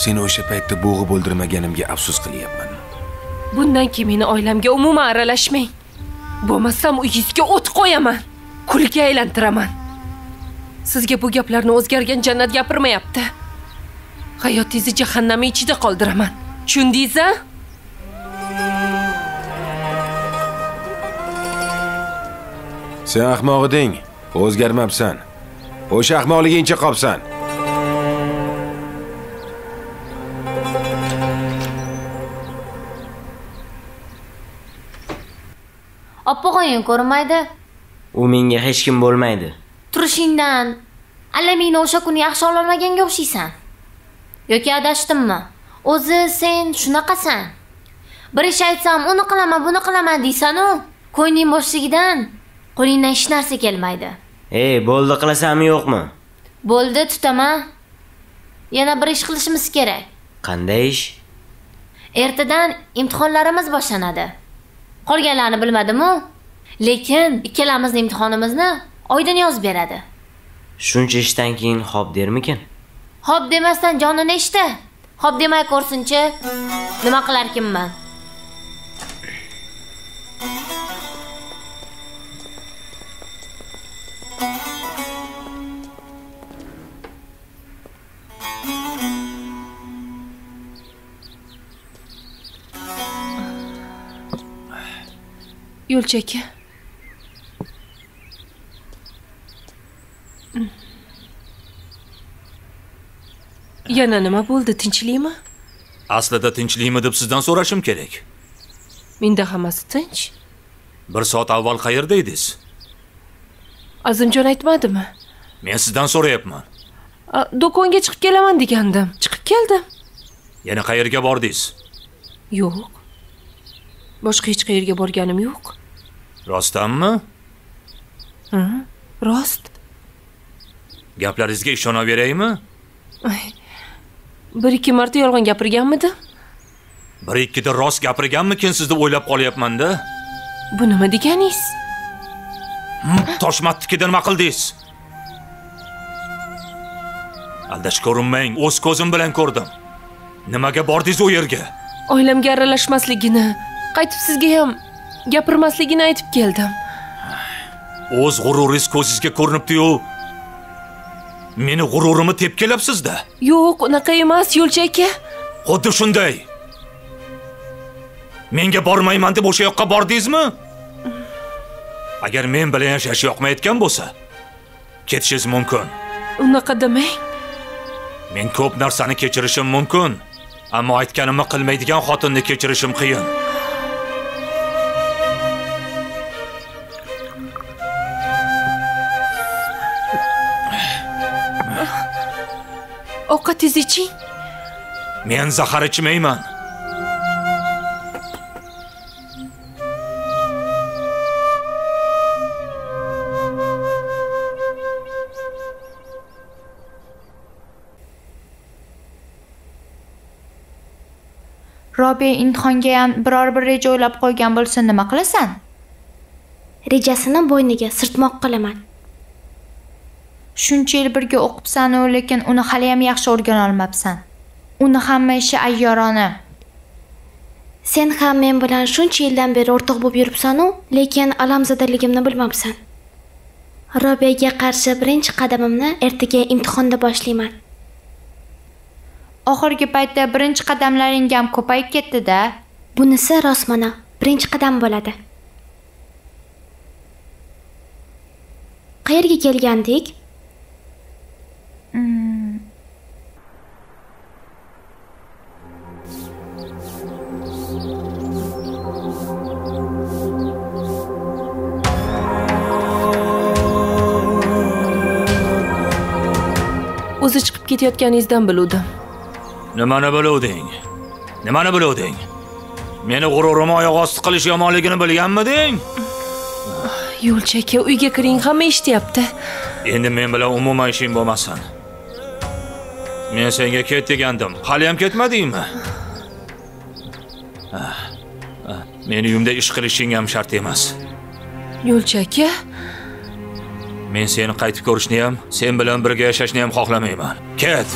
seni o'sha paytda bo'g'ib o'ldirmaganimga afsus qilyapman. Bundan keyin meni oilamga umuman aralashmang. Bo'lmasam uyingizga o't qo'yaman, kulga aylantiraman. Sizga bu gaplarni o'zgargan jannat gapirmayapti. Hayotingizni jahannam ichida qoldiraman. Tushundingiz-a? Sen ahmoq eding, o'zgarmabsan. O'sha ahmoqligincha qolsan. Opog'ing ko'rmaydi. U menga hech kim bo'lmaydi. Turishingdan, alla meni o'sha kuni yaxshi ololmaganga o'xshaysan. Yoki adashtimmi? O'zi sen shunaqasan. Bir ish aytsam, uni qilaman, buni qilaman deysan-u, ko'ngling bo'shligidan qo'lingdan hech narsa kelmaydi. Ey, bo'ldi qilasanmi yo'qmi? Bo'ldi, tutama. Yana bir ish qilishimiz kerak. Qanday ish? Ertadan imtihonlarimiz boshlanadi. Qolganlarni bilmadim-ku. Lekin ikkalamizning imtihonimizni Oydin yozib beradi. Shuncha ishdan keyin xob dermikin? Xob demasdan jonini eshita. Xob demay ko'rsin-chi, nima qilarkinman. Yo'lchaki. Yana nima bo'ldi, tinchlikmi? Aslida tinchlikmi deb sizdan so'rashim kerak. Menda hammasi tinch. Bir soat avval qayerda edingiz? Azimjon aytmadimi? Men sizdan so'rayapman. Do'konga chiqib kelaman degandim. Chiqib keldim. Yana qayerga bordingiz? Yo'q. Boshqa hech qayerga borganim yo'q. Rostdanmi? Hı, rost. Gaplaringizga ishonaveraymi? Bir ikki marta yolg'on gapirganmidi? Bir ikki de rost gapirganmikin siz deb o'ylab qolyapman-da. Bu nima deganingiz? Toshmatnikida nima qildingiz? Aldash ko'rinmang, o'z ko'zim bilan ko'rdim. Nimaga bordingiz u yerga? Oilamga aralashmasligini, qaytib sizga ham gapirmasligini aytib keldim. O'z g'ururingiz ko'zingizga ko'rinibdi-yu. Meni g'ururimni tepkalabsiz-da. Yo'q, unaqa emas, yo'lchaka. Xuddi shunday. Menga bormayman deb o'sha yoqqa bordingizmi? Agar men bilan yashash yoqmayotgan bo'lsa, ketishingiz mumkin. Unaqa demang. Men ko'p narsani kechirishim mumkin, ammo aytganimni qilmaydigan xotinni kechirishim qiyin. Ovqat iching. Men zahar ichmayman. Robiya imtihonga ham biror bir reja o'ylab qo'ygan bo'lsa, nima qilasan? Rejasini bo'yniga sirtmoq qilaman. Shuncha yil birga o'qibsan-u, lekin uni hali ham yaxshi o'rgana olmabsan. Uni hamma ishi ayyorona. Sen ham men bilan shuncha yildan beri o'rtoq bo'lib yuribsan-u, lekin alamzadaligimni bilmabsan. Robiyaga qarshi birinchi qadamimni ertaga imtihonda boshlayman. Oxirgi paytda birinchi qadamlaring ham ko'payib ketdi-da. Bunisi rostmana, birinchi qadam bo'ladi. Qayerga kelgandik? Hmm. O'zi chiqib ketayotganingizdan biluvdim. Nimani biluvding? Nimani biluvding? Meni g'ururimi oyoq osti qilish yomonligini bilganmiding? Yo'lchi aka, uyga kiring, hamma eshityapti. Endi men bilan umuman ishing bo'lmasin. Men senga ket degandim. Hali ham ketmadingmi? Meni uyimda ish qilishing ham shart emas. Yo'lchi aka, men seni qaytib ko'rishni ham, sen bilan birga yashashni ham xohlamayman. Ket.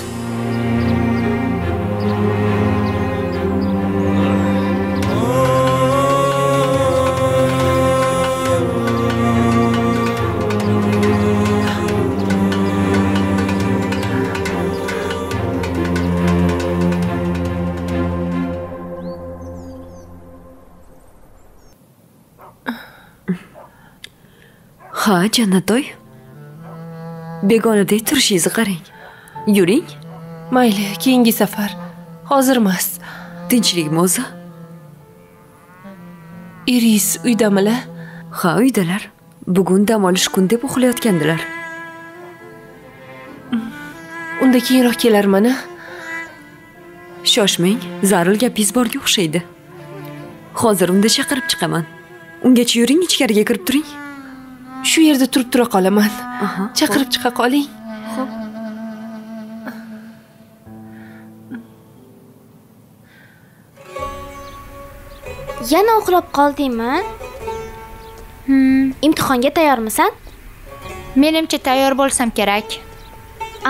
Ha, Jannatoy. Begonadek turishingizni qarang. Yuring. Mayli, keyingi safar. Hozir emas. Tinchlikmi o'zi? Iris uydamilar? Ha, uydalar. Bugun dam olish kun deb uxlayotgandilar. Unda keyinroq kelarman. Shoshmang, zarur gapingiz borga o'xshaydi. Hozir unda chaqirib chiqaman. Ungacha yuring, ichkariga kirib turing. Shu yerda turib tura qolaman. Chaqirib chiqa qoling. Xo'p. Yana uxlab qoldingmi? Hmm, imtihonga tayyormisan? Menimcha tayyor bo'lsam kerak.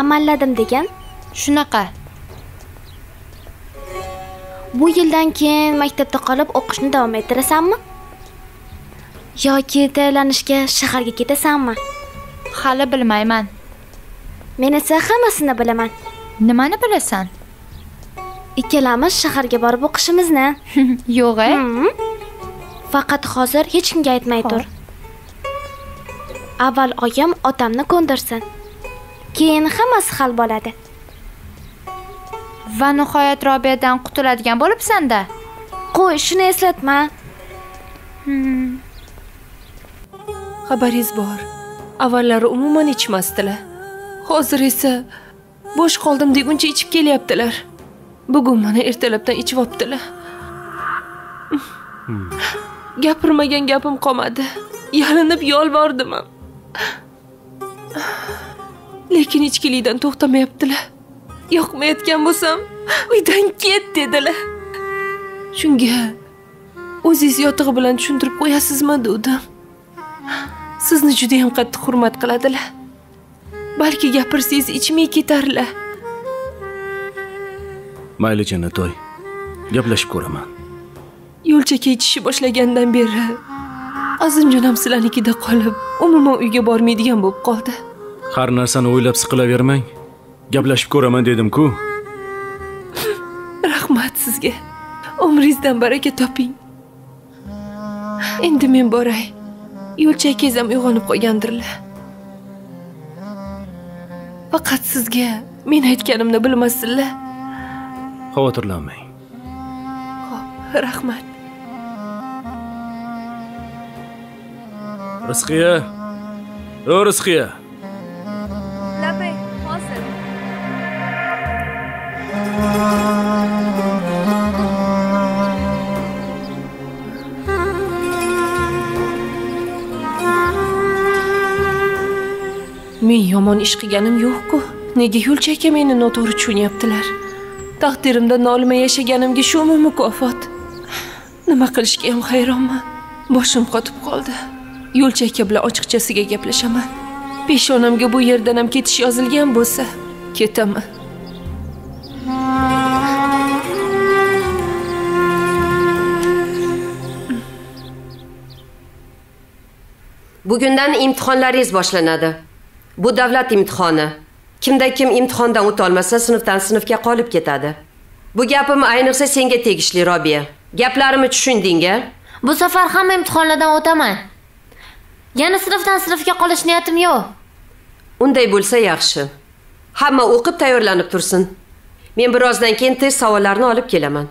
Amalladim degan shunaqa. Bu yildan keyin maktabda qolib o'qishni davom ettirasanmi? Yoki tayyorlanishga shaharga ketasanmi? Hali bilmayman. Men esa hammasini bilaman. Nimani bilasan? Ikkalamiz shaharga borib o'qishimizni. Yo'q, e? Faqat hozir hech kimga aytmay tur. Avval oyim otamni ko'ndirsin. Keyin hammasi hal bo'ladi. Va nihoyat Robiyadan qutuladigan bo'libsan-da. Qo'y, shuni eslatma. Xabaringiz bor. Avvallari umuman ichmasdilar. Hozir esa bo'sh qoldim deguncha ichib kelyaptilar. Bugun mana ertalabdan ichvoptilar. Gapirmagan gapim qolmadi. Yalinib yolvordim ham. Lekin ichkilikdan to'xtamayaptilar. Yoqmayotgan bo'lsam, uydan ket dedilar. Shunga o'zingiz yotig'i bilan tushuntirib qo'yasizmi dedim. Sizni juda ham qattiq hurmat qiladilar. Balki gapirsangiz ichmay ketarlar. Mayli Jannatoy, gaplashib ko'raman. Yo'lcha ketishi boshlagandan beri Azimjon ham sizlarnikida qolib, umuman uyga bormaydigan bo'lib qoldi. Har narsani o'ylab siqilavermang. Gaplashib ko'raman dedim-ku. Rahmat sizga. Umringizdan baraka toping. Endi men boray. Yo'lchi aka ham uyg'onib qolgandirlar. Faqat sizga men aytganimni bilmasinlar. Xavotirlanmang. Xo'p, rahmat. Rizqiya, o Rizqiya. Labay, hozir. Men yomon ish qilganim yo'q-ku. Nega yo'lchi aka meni noto'g'ri tushunyaptilar? Taqdirimda nolmay yashaganimga shumi mukofot. Nima qilishga ham hayronman. Boshim qotib qoldi. Yo'lchi aka bilan ochiqchasiga gaplashaman. Peshonamga bu yerdan ham ketish yozilgan bo'lsa, ketaman. Bugundan imtihonlaringiz boshlanadi. Bu davlat imtihoni. Kimda kim imtihondan o'ta olmasa, sinfdan sinfga qolib ketadi. Bu gapim ayniqsa senga tegishli, Robiya. Gaplarimni tushunding-a? Bu safar hamma imtihonlardan o'taman. Yana sinfdan sinfga qolish niyatim yo'q. Unday bo'lsa yaxshi. Hamma o'qib tayyorlanib tursin. Men birozdan keyin test savollarni olib kelaman.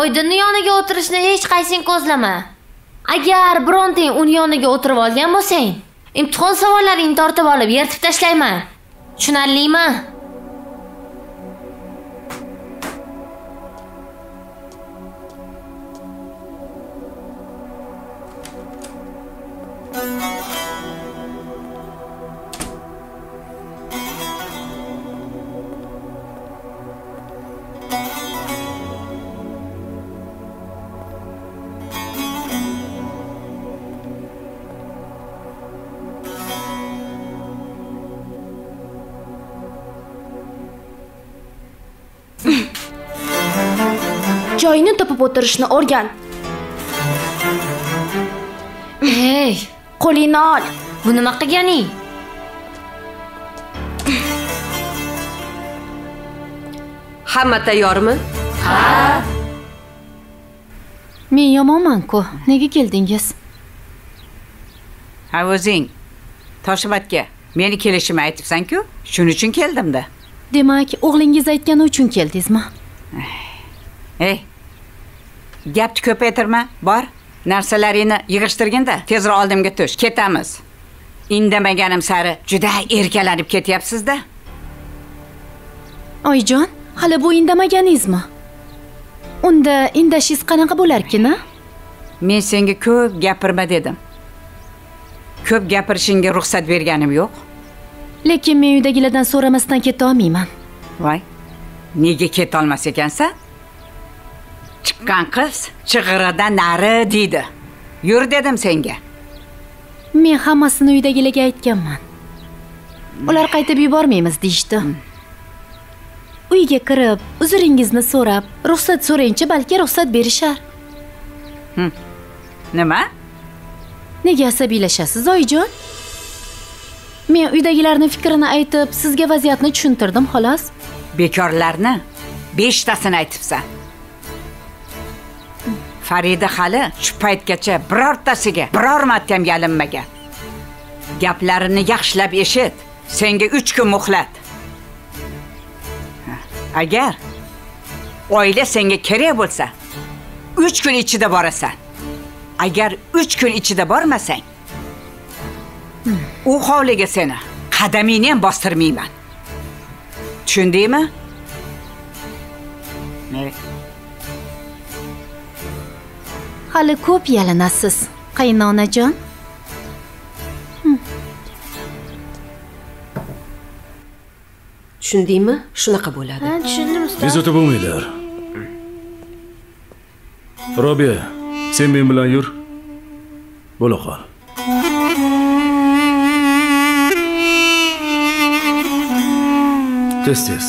Oydinning yoniga o'tirishni hech qaysing ko'zlama. Agar bironting uning yoniga o'tirib olgan bo'lsang, imtihon savollaringni tortib olib yirtib tashlayman. Tushunarlimi? Joyini topib o'tirishni o'rgan. Hey, qo'lingni ol. Bu nima qilganing? Hamma tayyormi? Ha. Men yomonman-ku. Nega keldingiz? Ha, o'zing. Toshibatga meni kelishimni aytibsan-ku. Shuning uchun keldim-da. Demak, o'g'lingiz aytgani uchun keldingizmi? Hey. Gapni ko'paytirma, bor. Narsalarini yig'ishtirganda tezroq oldimga tush, ketamiz. Indamaganim sari juda erkalanib ketyapsiz-da. Oyjon, hali bu indamaganingizmi? Unda indashingiz qanaqa bo'larkin-a? Men senga ko'p gapirma dedim. Ko'p gapirishingga ruxsat berganim yo'q. Lekin men uydagilardan so'ramasdan keta olmayman. Voy. Nega keta olmas ekansan? Chiqqan qiz chig'iridan nari dedi. Yur dedim senga. Men hammasini uydagilarga aytganman. Ular qaytib yubormaymiz deydi. Uyga kirib, uzringizni so'rab, ruxsat so'rayincha balki ruxsat berishar. Nima? Nega asabiylashasiz, oyjon? Men uydagilarning fikrini aytib, sizga vaziyatni tushuntirdim, xolos. Bekorlarni besh tasini aytibsan. Farida hali shu paytgacha birortasiga biror marta ham yalinmagan. Gaplarini yaxshilab eshit. Senga uch kun muhlat. Agar oila senga kerak bo'lsa, uch kun ichida borasan. Agar uch kun ichida bormasang, u hovliga seni qadamingni ham bostirmayman. Tushundingmi? Hali ko'p yalanasiz, qaynonajon. Tushundingmi? Shunaqa bo'ladi. Ha, tushundim usta. Biz o'tib bo'lmaylar. Робия, sen men bilan yur. Bo'la qol. Tez-tez.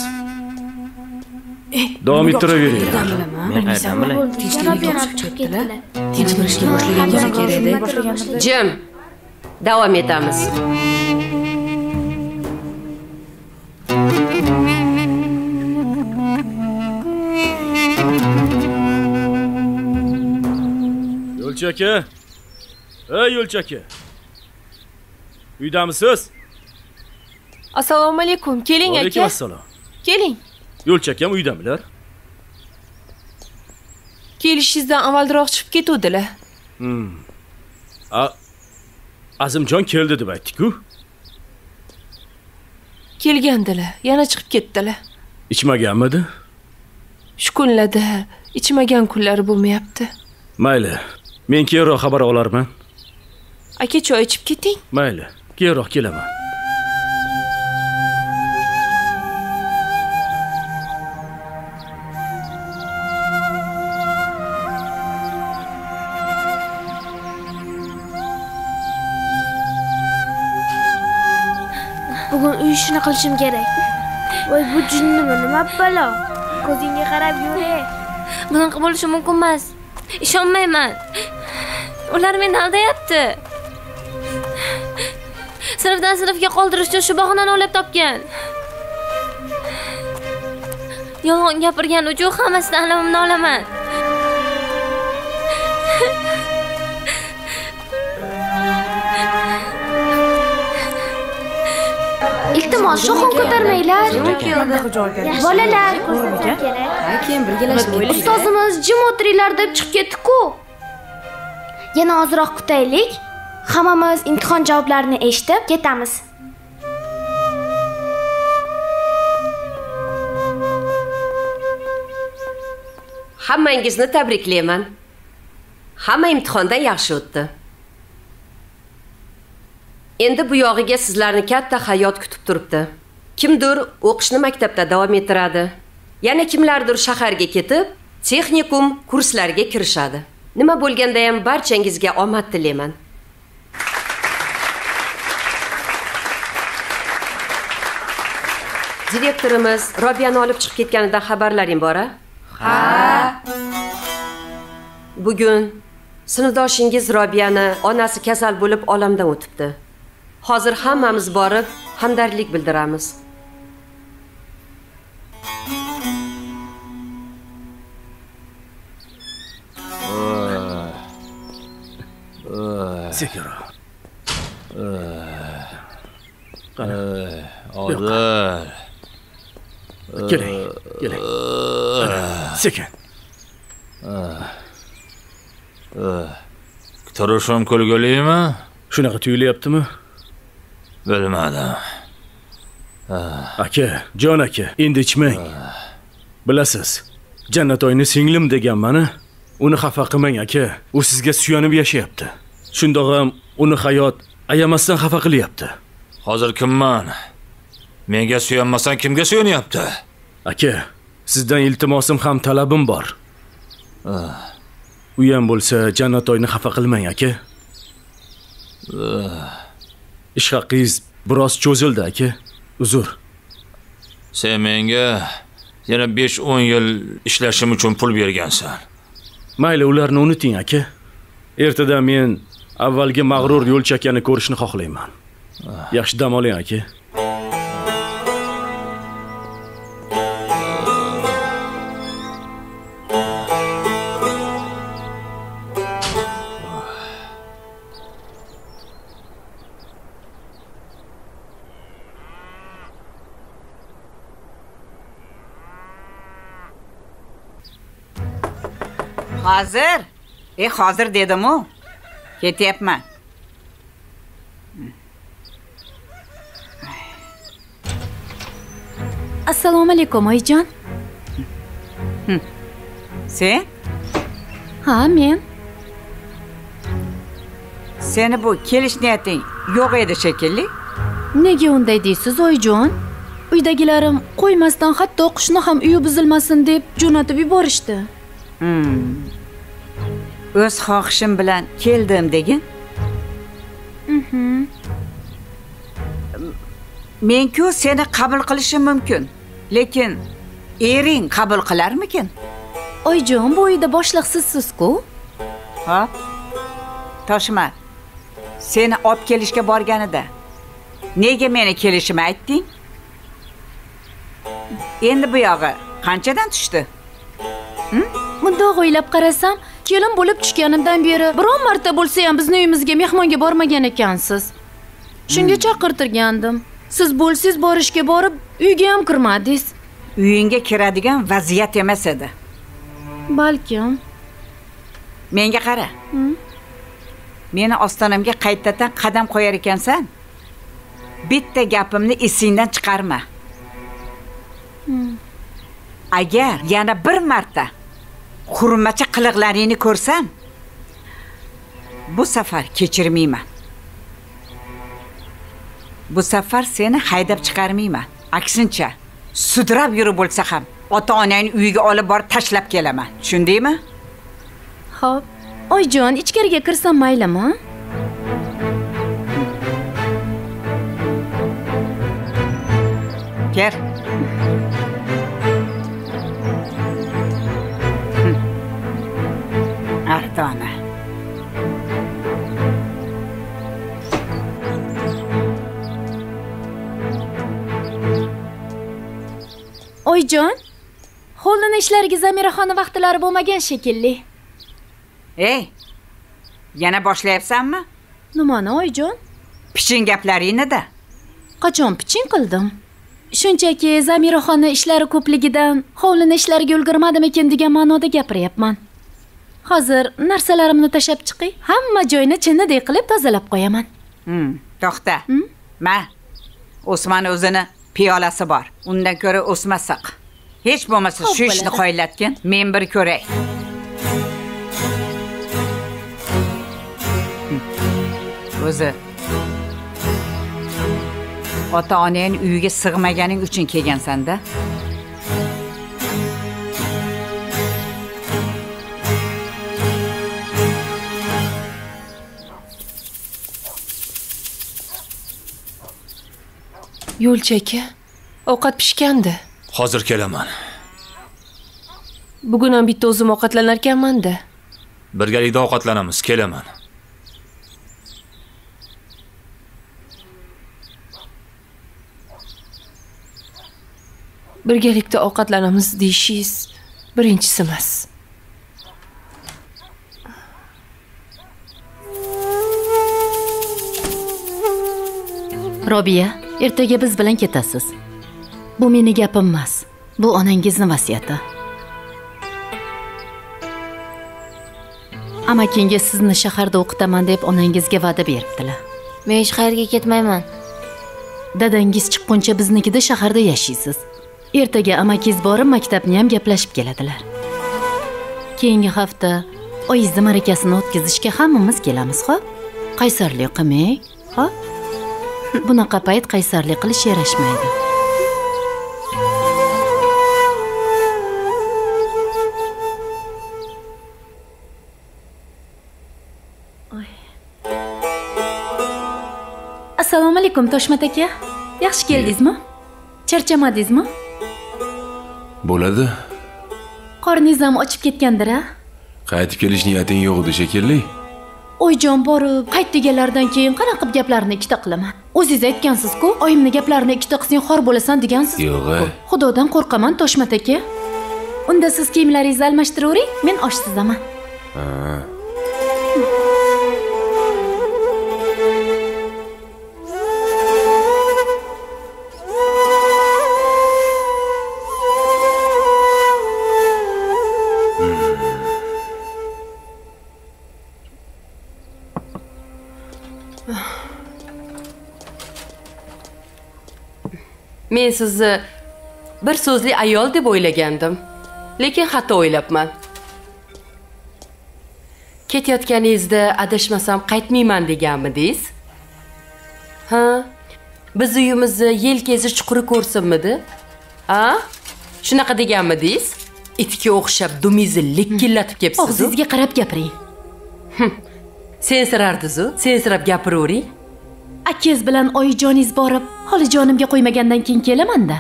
Davom ettiraveringlar. Men qaytaman bilan tinchlik yo'q chiqdilar. Tinchlikni boshlaganda kerakda. Jim. Davom etamiz. Yo'lchi aka. Ey yo'lchi aka. Uydamisiz? Assalomu alaykum. Keling aka. Alaykum assalom. Keling. Yo'lchi akam uydamilar? Kelishingizdan avvalroq chiqib ketuvdilar. Hmm. A Azimjon keldi deb aytdik-ku. Kelgandilar, yana chiqib ketdilar. Ichmaganmidi? Shu kunlarda ichmagan kunlari bo'lmayapti. Mayli, men keyinroq xabar olarman. Aka, choy ichib keting. Mayli, keyinroq kelaman. Shuni qilishim kerak. Voy, bu jinnimi, nima balo? Ko'zingga qarab yur. Bunaqa bo'lishi mumkin emas. Ishonmayman. Ular meni aldayapti. Sinfdan sinfga qoldirish uchun shu bahonani o'ylab topgan. Yolg'on gapirgan uchun hammasidan alamimni olaman. Iltimos, shoxon ko'tarmanglar. Bolalar, keyin birgalashib. Ustozimiz jim o'tiringlar deb chiqib ketdi-ku. Yana ozroq kutaylik. Hammamiz imtihon javoblarini eshitib ketamiz. Hammangizni tabriklayman. Hamma imtihondan yaxshi o'tdi. Endi bu yog'iga sizlarni katta hayot kutib turibdi. Kimdir o'qishni maktabda davom ettiradi. Yana kimlardir shaharga ketib, texnikum kurslarga kirishadi. Nima bo'lganda ham barchangizga omad tilayman. Direktorimiz Robiyani olib chiqib ketganidan xabarlaring bor-a? Ha. Bugün sinfdoshingiz Robiyani onasi kasal bo'lib olamdan o'tibdi. Hozir hammamiz borib hamdardlik bildiramiz. Sekiro. Qani, odil. Keling, keling. Sekin. Tarasham kolgolaymi? Shunaqa tuyulyaptimi? Bilmadim. Aka, jon aka, endi ichmang. Bilasiz, Jannatoyni singlim degan meni, uni xafa qilmang aka. U sizga suyanib yashayapti. Shundoq ham uni hayot ayamasdan xafa qilyapti. Hozir kimman? Menga suyanmasang kimga suyanyapti? Aka, sizdan iltimosim ham talabim bor. U ham bo'lsa Jannatoyni xafa qilmang aka. Ish haqingiz biroz cho'zildi aka. Uzr. Sen menga yana besh o'n yil ishlashim uchun pul bergansan. Mayli, ularni unuting aka. Ertadan men avvalgi mag'rur yo'lchakani ko'rishni xohlayman. Yaxshi dam oling aka. Hazır. E hazır dedim o. Ket yapma. Assalomu alaykum Oyjon. Sen? Ha, men. Seni bu kelish niyating yo'q edi shekilli. Nega unday deysiz Oyjon? Uydagilarim qo'ymasdan hatto o'qishni ham uyi buzilmasin deb jo'natib yuborishdi. Hmm. O'z xohishim bilan keldim degin. Mhm. Men-ku seni qabul qilishim mumkin, lekin ering qabul qilarmikin? Oyjon, bu uyda boshliqsizsiz-ku? Ha? Toshma. Seni olib kelishga borganida nega meni kelishimni aytding? Endi bu yog'i qanchadan tushdi? Mundoq o'ylab qarasam, kelin bo'lib tushganimdan beri biron marta bo'lsa ham bizning uyimizga mehmonga bormagan ekansiz. Shunga chaqirtirgandim. Siz bo'lsiz borishga borib, uyga ham kirmadingiz. Uyinga kiradigan vaziyat emas edi. Balkim. Menga qara. Meni ostonamga qaytadan qadam qo'yar ekansan, bitta gapimni esingdan chiqarma. Agar yana bir marta hurmacha qiliqlaringni ko'rsam, bu safar kechirmayman. Bu safar seni haydab chiqarmayman. Aksincha, sudrab yurib bo'lsa ham, ota-onangning uyiga olib borib tashlab kelaman. Tushundingmi? Xo'p. Oyjon, ichkariga kirsam maylimi? Ker. Ardona. Oyjon, Qo'llanishlariga Zamiraxona vaqtlari bo'lmagan shekilli. Ey, yana boshlayapsanmi? Nimani, Oyjon? Piching gaplaringni-da. Qachon piching qildim? Shunchaki Zamiraxona ishlari ko'pligidan qo'llanishlariga ulgurmadim ekan degan ma'noda gapiryapman. Hozir narsalarimni tashab chiqay, hamma joyni chinnidek qilib tozalab qo'yaman. Hmm, to'xta. Ma, Osmon o'zini piyolasi bor. Undan ko'ra o'smasiq. Hech bo'lmasa shu ishni qo'ylatgan, men bir ko'ray. O'zi ota-onang uyiga sig'maganing uchun kelgansan-da. Yo'lchaka, ovqat pishgandi. Hozir kelaman. Bugun ham bitta o'zim ovqatlanar ekanman-da. Birgalikda ovqatlanamiz, kelaman. Birgalikda ovqatlanamiz deyishingiz birinchisi emas. Robiya, ertaga biz bilan ketasiz. Bu meni gapim emas. Bu onangizni vasiyati. Amakingiz sizni shaharda o'qitaman deb onangizga va'da beribdilar. Men hech qayerga ketmayman. Dadangiz chiqquncha biznikida shaharda yashaysiz. Ertaga amakiz borib maktabni ham gaplashib keladilar. Keyingi hafta oyizni marakasini o'tkazishga hammamiz kelamiz, xo'p? Qaysarlik qilmang, xo'p? Bunaqa payt qaysarlik qilish yarashmaydi. Assalomu alaykum Toshmat aka. Yaxshi keldingizmi? Charchamadingizmi? Bo'ladi. Qorningiz ham ochib ketgandir-a? Qaytib kelish niyating yo'q edi shekilli. Oyjon borib, qaytganlardan keyin qana qilib gaplarni ikkita qilaman. O'zingiz aytgansiz-ku, oyimning gaplarini ikkita qilsang xor bo'lasan degansiz. Yo'q. Xudodan qo'rqaman Toshmat aka. Unda siz kiyimlaringizni almashtiravering, men osh sizaman. Ha. Men sizni bir so'zli ayol deb o'ylagandim. Lekin xato o'ylabman. Ketayotganingizda adashmasam qaytmayman deganmidingiz? Ha? Biz uyimizni yelkasi chuquri ko'rsinmidi? Ha? Shunaqa deganmidingiz? Itga o'xshab dumingizni likillatib kepsiz. O'zingizga qarab gapiring. Sen sirardiz-u, sen sirab gapiravering. Akangiz bilan oyijoningiz borib, xolajonimga qo'ymagandan keyin kelaman-da.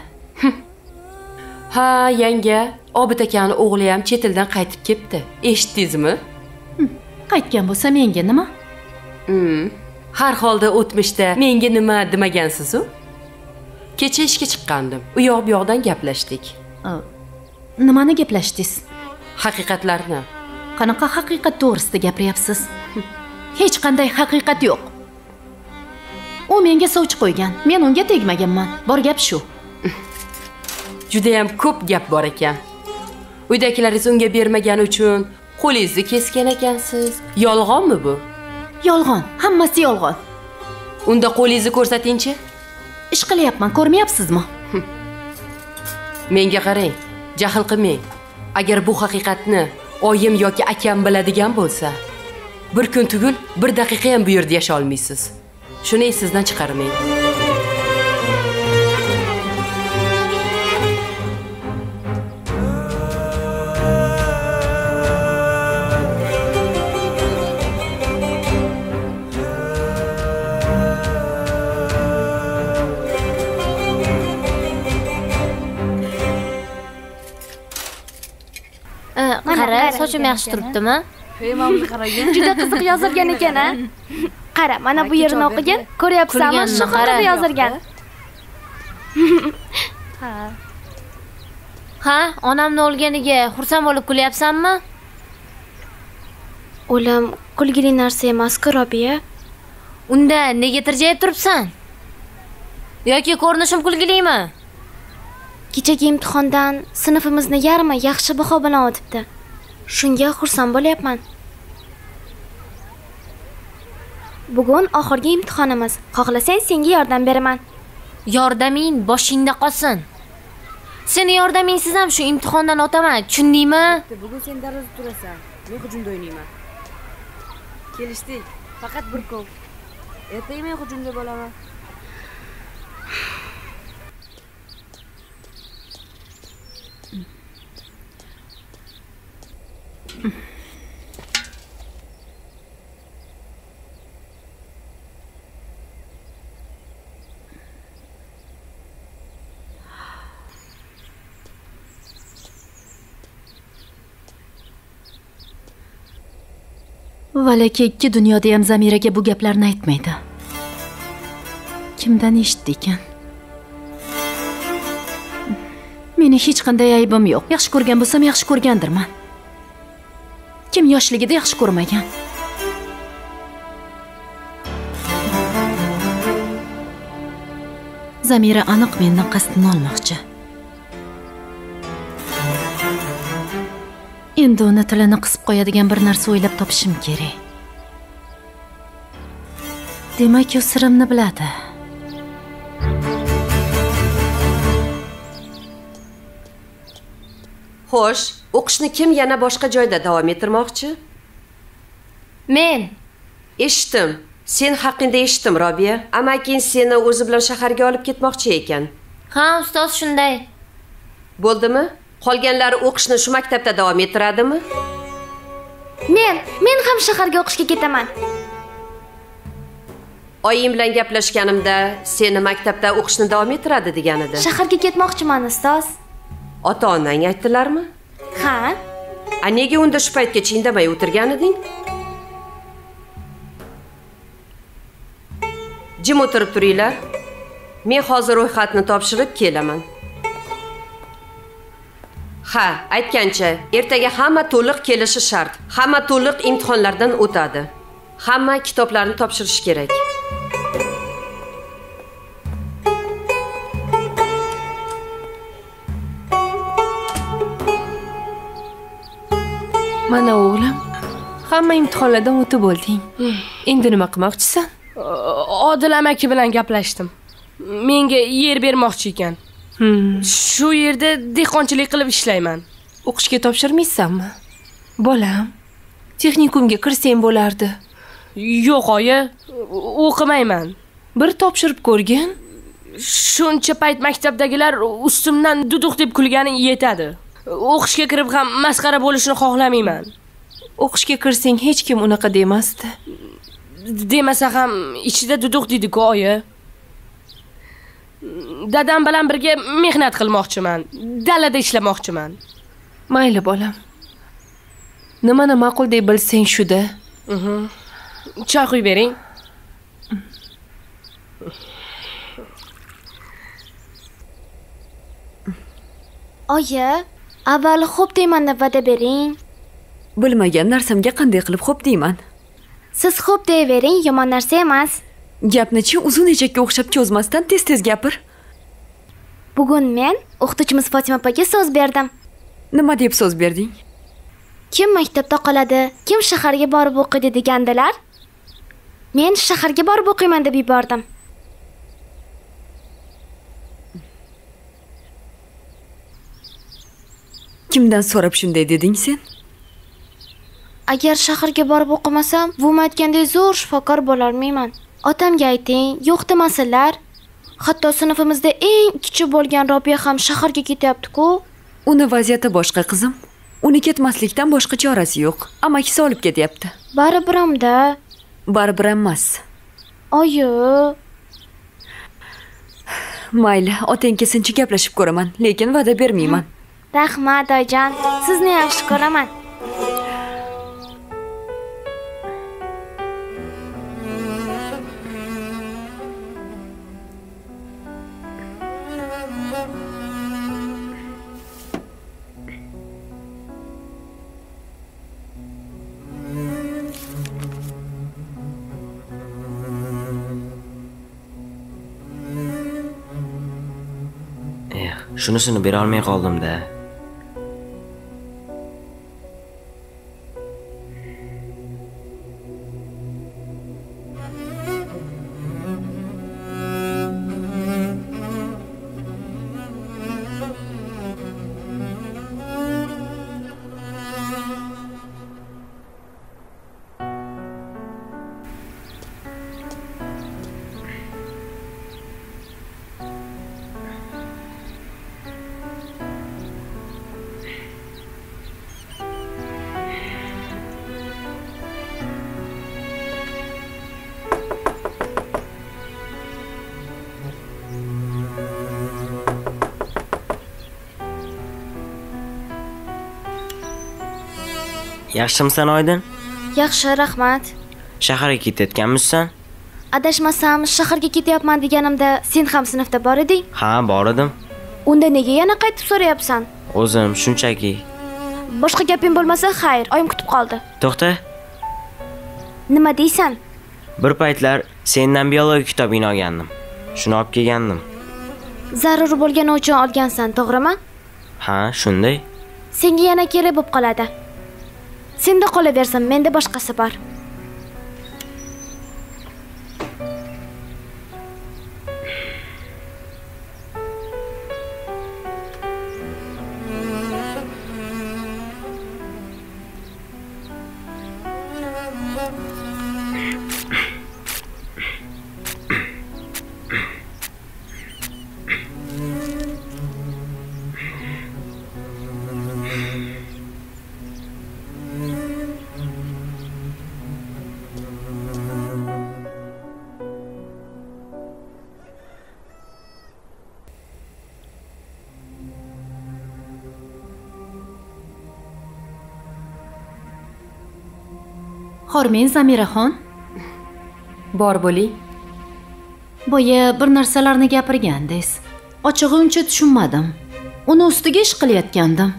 Ha, yanga, Obid akaning o'g'li ham chetildan qaytib ketdi. Eshitdingizmi? Qaytgan bo'lsa menga nima? Har holda o'tmishda menga nima demagansiz-u? Kecha ishga chiqqandim. U yoq bu yoqdan gaplashdik. Nimani gaplashdingiz? Haqiqatlarni. Qanaqa haqiqat to'g'risida gapiryapsiz? Hech qanday haqiqat yo'q. U menga sovchi qo'ygan. Men unga tegmaganman. Bor gap shu. Juda ham ko'p gap bor ekan. Uydagilaringiz unga bermagani uchun qo'lingizni kesgan ekansiz. Yolg'onmi bu? Yolg'on. Hammasi yolg'on. Unda qo'lingizni ko'rsatingchi. Ish qilyapman, ko'rmayapsizmi? Menga qarang, jahl qilmang. Agar bu haqiqatni oyim yoki akam biladigan bo'lsa, bir kun tugul, bir daqiqa ham bu yerda yasha olmaysiz. Shuni sizdan chiqarmang. Qara, sochim yaxshi turibdimi? Peymamni qaragin. Juda qiziq yozilgan ekan-a? Qara, mana bu yerni o'qigan, ko'ryapsanmi? Shu qora yozilgan. Ha. Ha, onamni o'lganiga xursand bo'lib kulyapsanmi? O'lim kulgili narsa emas-ku, Robiya. Unda nega tirjayib turibsan? Yoki ko'rinishim kulgilimi? Kechagi imtihondan sinfimizni yarmi yaxshi baho bilan o'tibdi. Shunga xursand bo'lyapman. Bugun oxirgi imtihonimiz. Xohlasang senga yordam beraman. Yordaming boshingda qolsin. Seni yordamingsiz ham shu imtihondan o'taman, tushundingmi? Bugun sen darsda turasan, men hujumda o'ynayman. Kelishdik. Faqat bir gol. Ertaga men hujumda bo'laman. Valaki ikki dunyoda ham Zamiraga bu gaplarni aytmaydi. Kimdan eshitdi ekan? Meni hech qanday aybim yo'q. Yaxshi ko'rgan bo'lsam, yaxshi ko'rgandirman. Kim yoshligida yaxshi ko'rmagan? Zamira aniq mendan qasdini olmoqchi. Endi uni tilini qisib qo'yadigan bir narsa o'ylab topishim kerak. Demak, u sirimni biladi. Xo'sh, o'qishni kim yana boshqa joyda davom ettirmoqchi? Men eshitdim. Sen haqingda eshitdim, Robiya. Amaking seni o'zi bilan shaharga olib ketmoqchi ekan. Ha, ustoz shunday. Bo'ldimi? Qolganlari o'qishni shu maktabda davom ettiradimi? Men, men ham shaharga o'qishga ketaman. Oyim bilan gaplashganimda seni maktabda o'qishni davom ettiradi deganida. Shaharga ketmoqchiman, ustoz. Ota-onang aytdilarmi? Ha. A nega unda shu paytgacha indamay o'tirgan eding? Jim o'tirib turinglar. Men hozir ro'yxatni topshirib kelaman. Ha, aytgancha, ertaga hamma to'liq kelishi shart. Hamma to'liq imtihonlardan o'tadi. Hamma kitoblarni topshirish kerak. Mana o'g'lim, hamma imtihonlardan o'tib bo'lding. Endi nima qilmoqchisan? Odil amaki bilan gaplashdim. Menga yer bermoqchi ekan. Shu yerda dehqonchilik qilib ishlayman. O'qishga topshirmaysanmi? Bolam, texnikumga kirsam bo'lardi. Yo'q, oyi, o'qimayman. Bir topshirib ko'rgin. Shuncha payt maktabdagilar ustimdan duduq deb kulgani yetadi. O'qishga kirib ham masxara bo'lishini xohlamayman. O'qishga kirsang hech kim unaqa demasdi. Demasa ham ichida duduq dedi-ku, oyi. Dadam bilan birga mehnat qilmoqchiman. Dalada ishlamoqchiman. Mayli bolam. Nimani ma'qul deb bilsang shuda. Mhm. Choy qo'yib bering. Oyi, avval xo'p deyman deb va'da bering. Bilmagan narsamga qanday qilib xo'p deyman? Siz xo'p deyvering, yomon narsa emas. Gapni-chi uzun echakka o'xshab cho'zmasdan tez-tez gapir. Bugun men o'qituvchimiz Fatima opaga so'z berdim. Nima deb so'z berding? Kim maktabda qoladi, kim shaharga borib o'qiydi degandilar? Men shaharga borib o'qiyman deb yubordim. Kimdan so'rab shunday deding sen? Agar shaharga borib o'qimasam, buvim aytgandek zo'r shifokor bo'larmayman. Otamga ayting, yo'q demasinlar. Hatto sinfimizda eng kichik bo'lgan Robiya ham shaharga ketyapti-ku. Uni vaziyati boshqa qizim. Uni ketmaslikdan boshqa chorasi yo'q. Amakisi olib ketyapti. Baribir hamda. Baribir emas. Oyi. Mayli, otang kesincha gaplashib ko'raman, lekin va'da bermayman. Rahmat, oyijon. Sizni yaxshi ko'raman. Şunusunu bir almaya kaldım da. Yaxshimsan Oydin? Yaxshi, rahmat. Shaharga ketayotganmisan? Adashmasam, shaharga ketyapman deganimda sen ham sinfda bor eding? Ha, bor edim. Unda nega yana qaytib so'rayapsan? O'zim shunchaki. Boshqa gapim bo'lmasa, xayr, oyim kutib qoldi. To'xta. Nima deysan? Bir paytlar sendan biologiya kitobini olgandim. Shuni olib kelgandim. Zarur bo'lgani uchun olgansan, to'g'rimi? Ha, shunday. Senga yana kerak bo'lib qoladi. Sen de qolaversin, mende boshqasi bor. Hormen Zamiraxon. Bor bo'ling. Boya bir narsalarni gapirgandingiz. Ochig'i uncha tushunmadim. Uni ustiga ish qilayotgandim.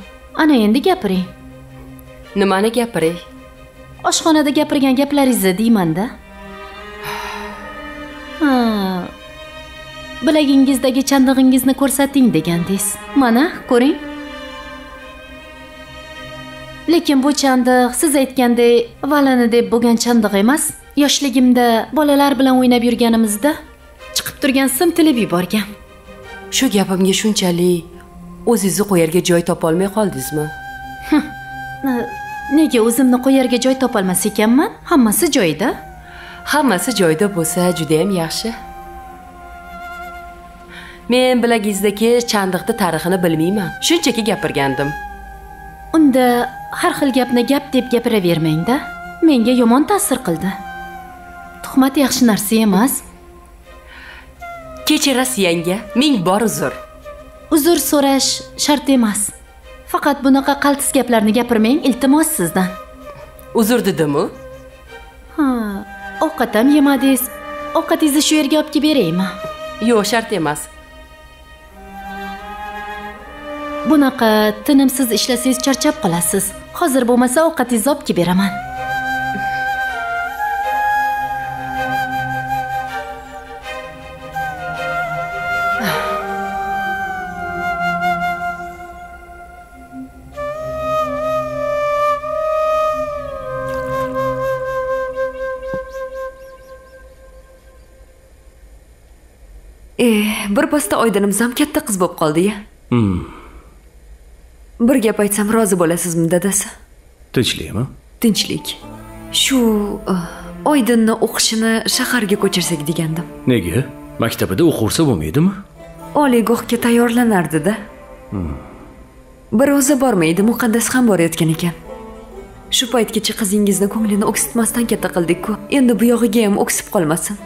Ana endi gapiring. Nimani gapiring? Oshxonada gapirgan gaplaringizni deyman-da. Ha. Bilagingizdagi chandig'ingizni ko'rsating degandingiz. Mana, ko'ring. Lekin bu chandiq siz aytgandek valani deb bo'lgan chandiq emas. Yoshligimda bolalar bilan o'ynab yurganimizda chiqib turgan sim tilib yuborgan. Shu gapimga shunchalik o'zingizni qo'yarga joy topa olmay qoldingizmi? Nega o'zimni qo'yarga joy topa olmas ekanman? Hammasi joyida. Hammasi joyida bo'lsa juda ham yaxshi. Men bilagingizdagi chandiqning tarixini bilmayman. Shunchaki gapirgandim. Unda har xil gapni gap deb gapiravermang-da. Menga yomon ta'sir qildi. Tuhmat yaxshi narsa emas. Kechirasiz yanga, ming bor uzr. Uzr so'rash shart emas. Faqat bunaqa qaltis gaplarni gapirmang, iltimos sizdan. Uzr dedim-ku. Ha, ovqat ham yemadingiz. Ovqatingizni shu yerga olib kelib beraymi? Yo'q, shart emas. Bunaqa tinimsiz ishlasangiz charchab qolasiz. Hozir bo'lmasa ovqatingizni olib kelib beraman. Eh, bir pasta Oydinim ham katta qiz bo'lib qoldi-ya. Bir gap aytsam rozi bo'lasizmi dadasi? Tinchlikmi? Tinchlik. Shu Oydinni o'qishini shaharga ko'chirsak degandim. Nega? Maktabida o'qursa bo'lmaydimi? Oliygohga tayyorlanardi-da. Bir o'zi bormaydi, muqaddas ham borayotgan ekan. Shu paytgacha qizingizni ko'nglini o'ksitmasdan katta qildik-ku. Endi bu yog'iga ham o'ksib qolmasin.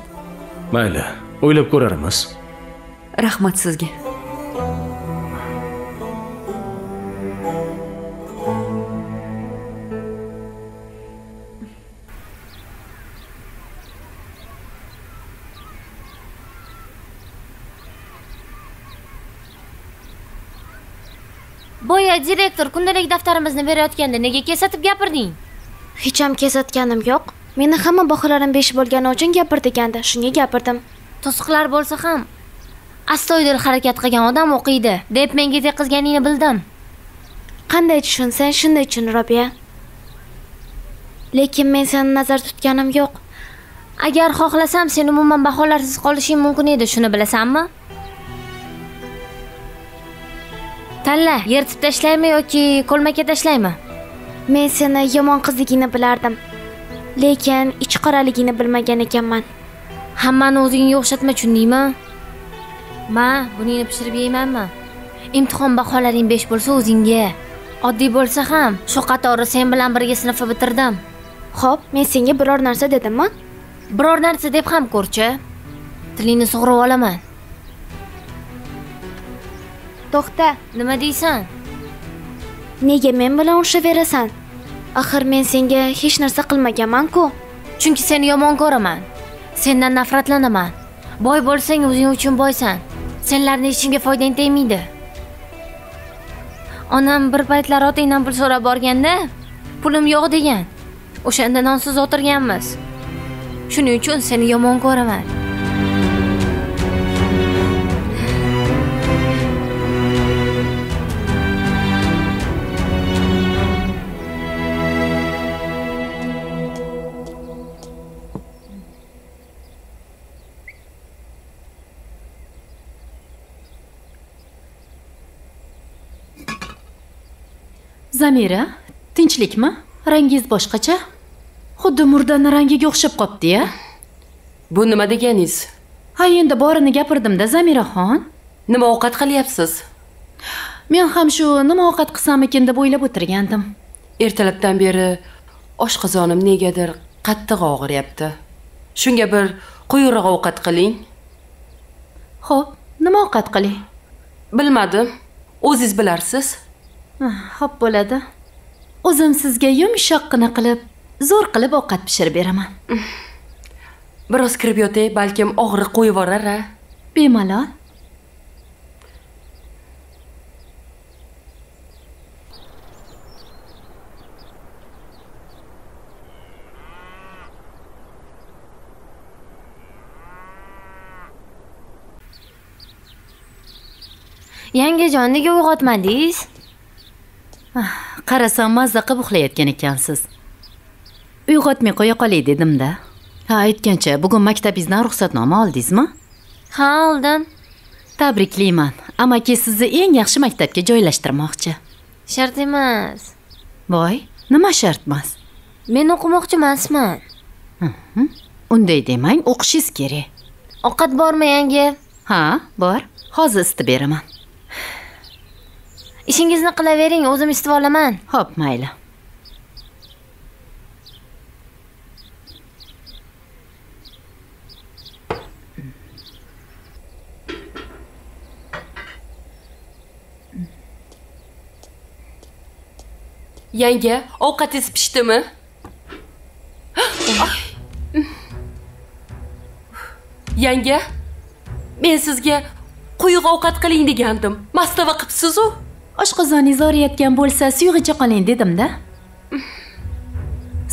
Mayli, o'ylab ko'rarmiz. Rahmat sizga. Boya direktor kundalik daftarimizni berayotganda nega kesatib gapirding? Hech ham kesatganim yo'q. Meni hamma baholarim besh bo'lgani uchun gapirdi-ganda, shunga gapirdim. To'siqlar bo'lsa ham astoydil harakat qilgan odam o'qiydi deb menga teqizganingni bildim. Qanday tushunsan, shunday tushun, Robiya. Lekin men seni nazar tutganim yo'q. Agar xohlasam seni umuman baholarsiz qolishing mumkin edi, shuni bilasanmi? Tanla, yertib tashlaymi yoki qo'lmaka tashlaymi? Men seni yomon qizligini bilardim, lekin ichqoraligini bilmagan ekanman. Hammani o'zingga o'xshatma, tushundingmi? Ma, buningni pishirib yeymanmi? Imtihon baholaring besh bo'lsa o'zingga, oddiy bo'lsa ham, shu qatori sen bilan birga sinfni bitirdim. Xo'p, men senga biror narsa dedimmi? Biror narsa deb ham ko'rchi. Tilingni sug'urib olaman. To'xta, nima deysan? Nega men bilan urishaverasan? Axir men senga hech narsa qilmaganman-ku. Chunki seni yomon ko'raman. Sendan nafratlanaman. Boy bo'lsang o'zing uchun boysan. Senlarning ishingga foydang tegmaydi. Onam bir paytlar otingdan pul so'rab borganda, pulim yo'q degan. O'shanda nonsiz o'tirganmiz. Shuning uchun seni yomon ko'raman. Zamira, tinchlikmi? Rangingiz boshqacha? Xuddi murdaning rangiga o'xshab qopdi-ya. Bu nima deganingiz? Ha, endi borini gapirdim-da, Zamiraxon. Nima ovqat qilyapsiz? Men ham shu nima ovqat qilsamikin deb o'ylab o'tirgandim. Ertalabdan beri oshqozonim negadir qattiq og'riyapti. Shunga bir quyuroq ovqat qiling. Xo'p, nima ovqat qiling? Bilmadim. O'zingiz bilarsiz. Xo'p bo'ladi. O'zim sizga yumshoqqina qilib, zo'r qilib ovqat pishirib beraman. Biroz kirib yotay, balkim og'riq qo'yib orar-a. Bemalol. Yangijon, nega uyg'otmadingiz? Qarasam mazza qilib uxlayotgan ekansiz. Uyg'otmay qo'ya qolay dedim-da. Ha, aytgancha, bugun maktabingizdan ruxsatnoma oldingizmi? Ha, oldim. Tabriklayman. Amaki sizni eng yaxshi maktabga joylashtirmoqchi. Shart emas. Voy, nima shart emas? Men o'qimoqchi emasman. Unday demang, o'qishingiz kerak. Ovqat bormi yangi? Ha, bor. Hozir istib beraman. İşingizni qilavering, o'zim istib olaman. Xo'p, mayli. Yenge, ovqatingiz pishdimi? Yenge, men sizga quyuq ovqat qiling degandim. Mastava qilibsiz-ku. Oshqozoningiz og'riyotgan bo'lsa, suyug'icha qoling dedim-da.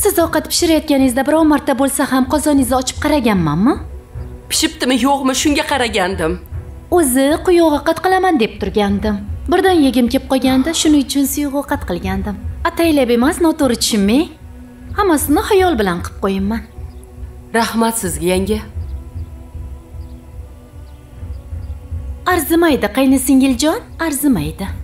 Siz ovqat pishirayotganingizda biror marta bo'lsa ham qozoningizni ochib qaraganmanmi? Pishibdimi, yo'qmi, shunga qaragandim. O'zi quyuq ovqat qilaman deb turgandim. Birdan yegim kelib qolganda, shuning uchun suyuq ovqat qilgandim. Ataylab emas, noto'g'ri tushunmang. Hammasini xayol bilan qilib qo'yinman. Rahmat sizga, yangi. Arzimaydi, qaynisingiljon, arzimaydi.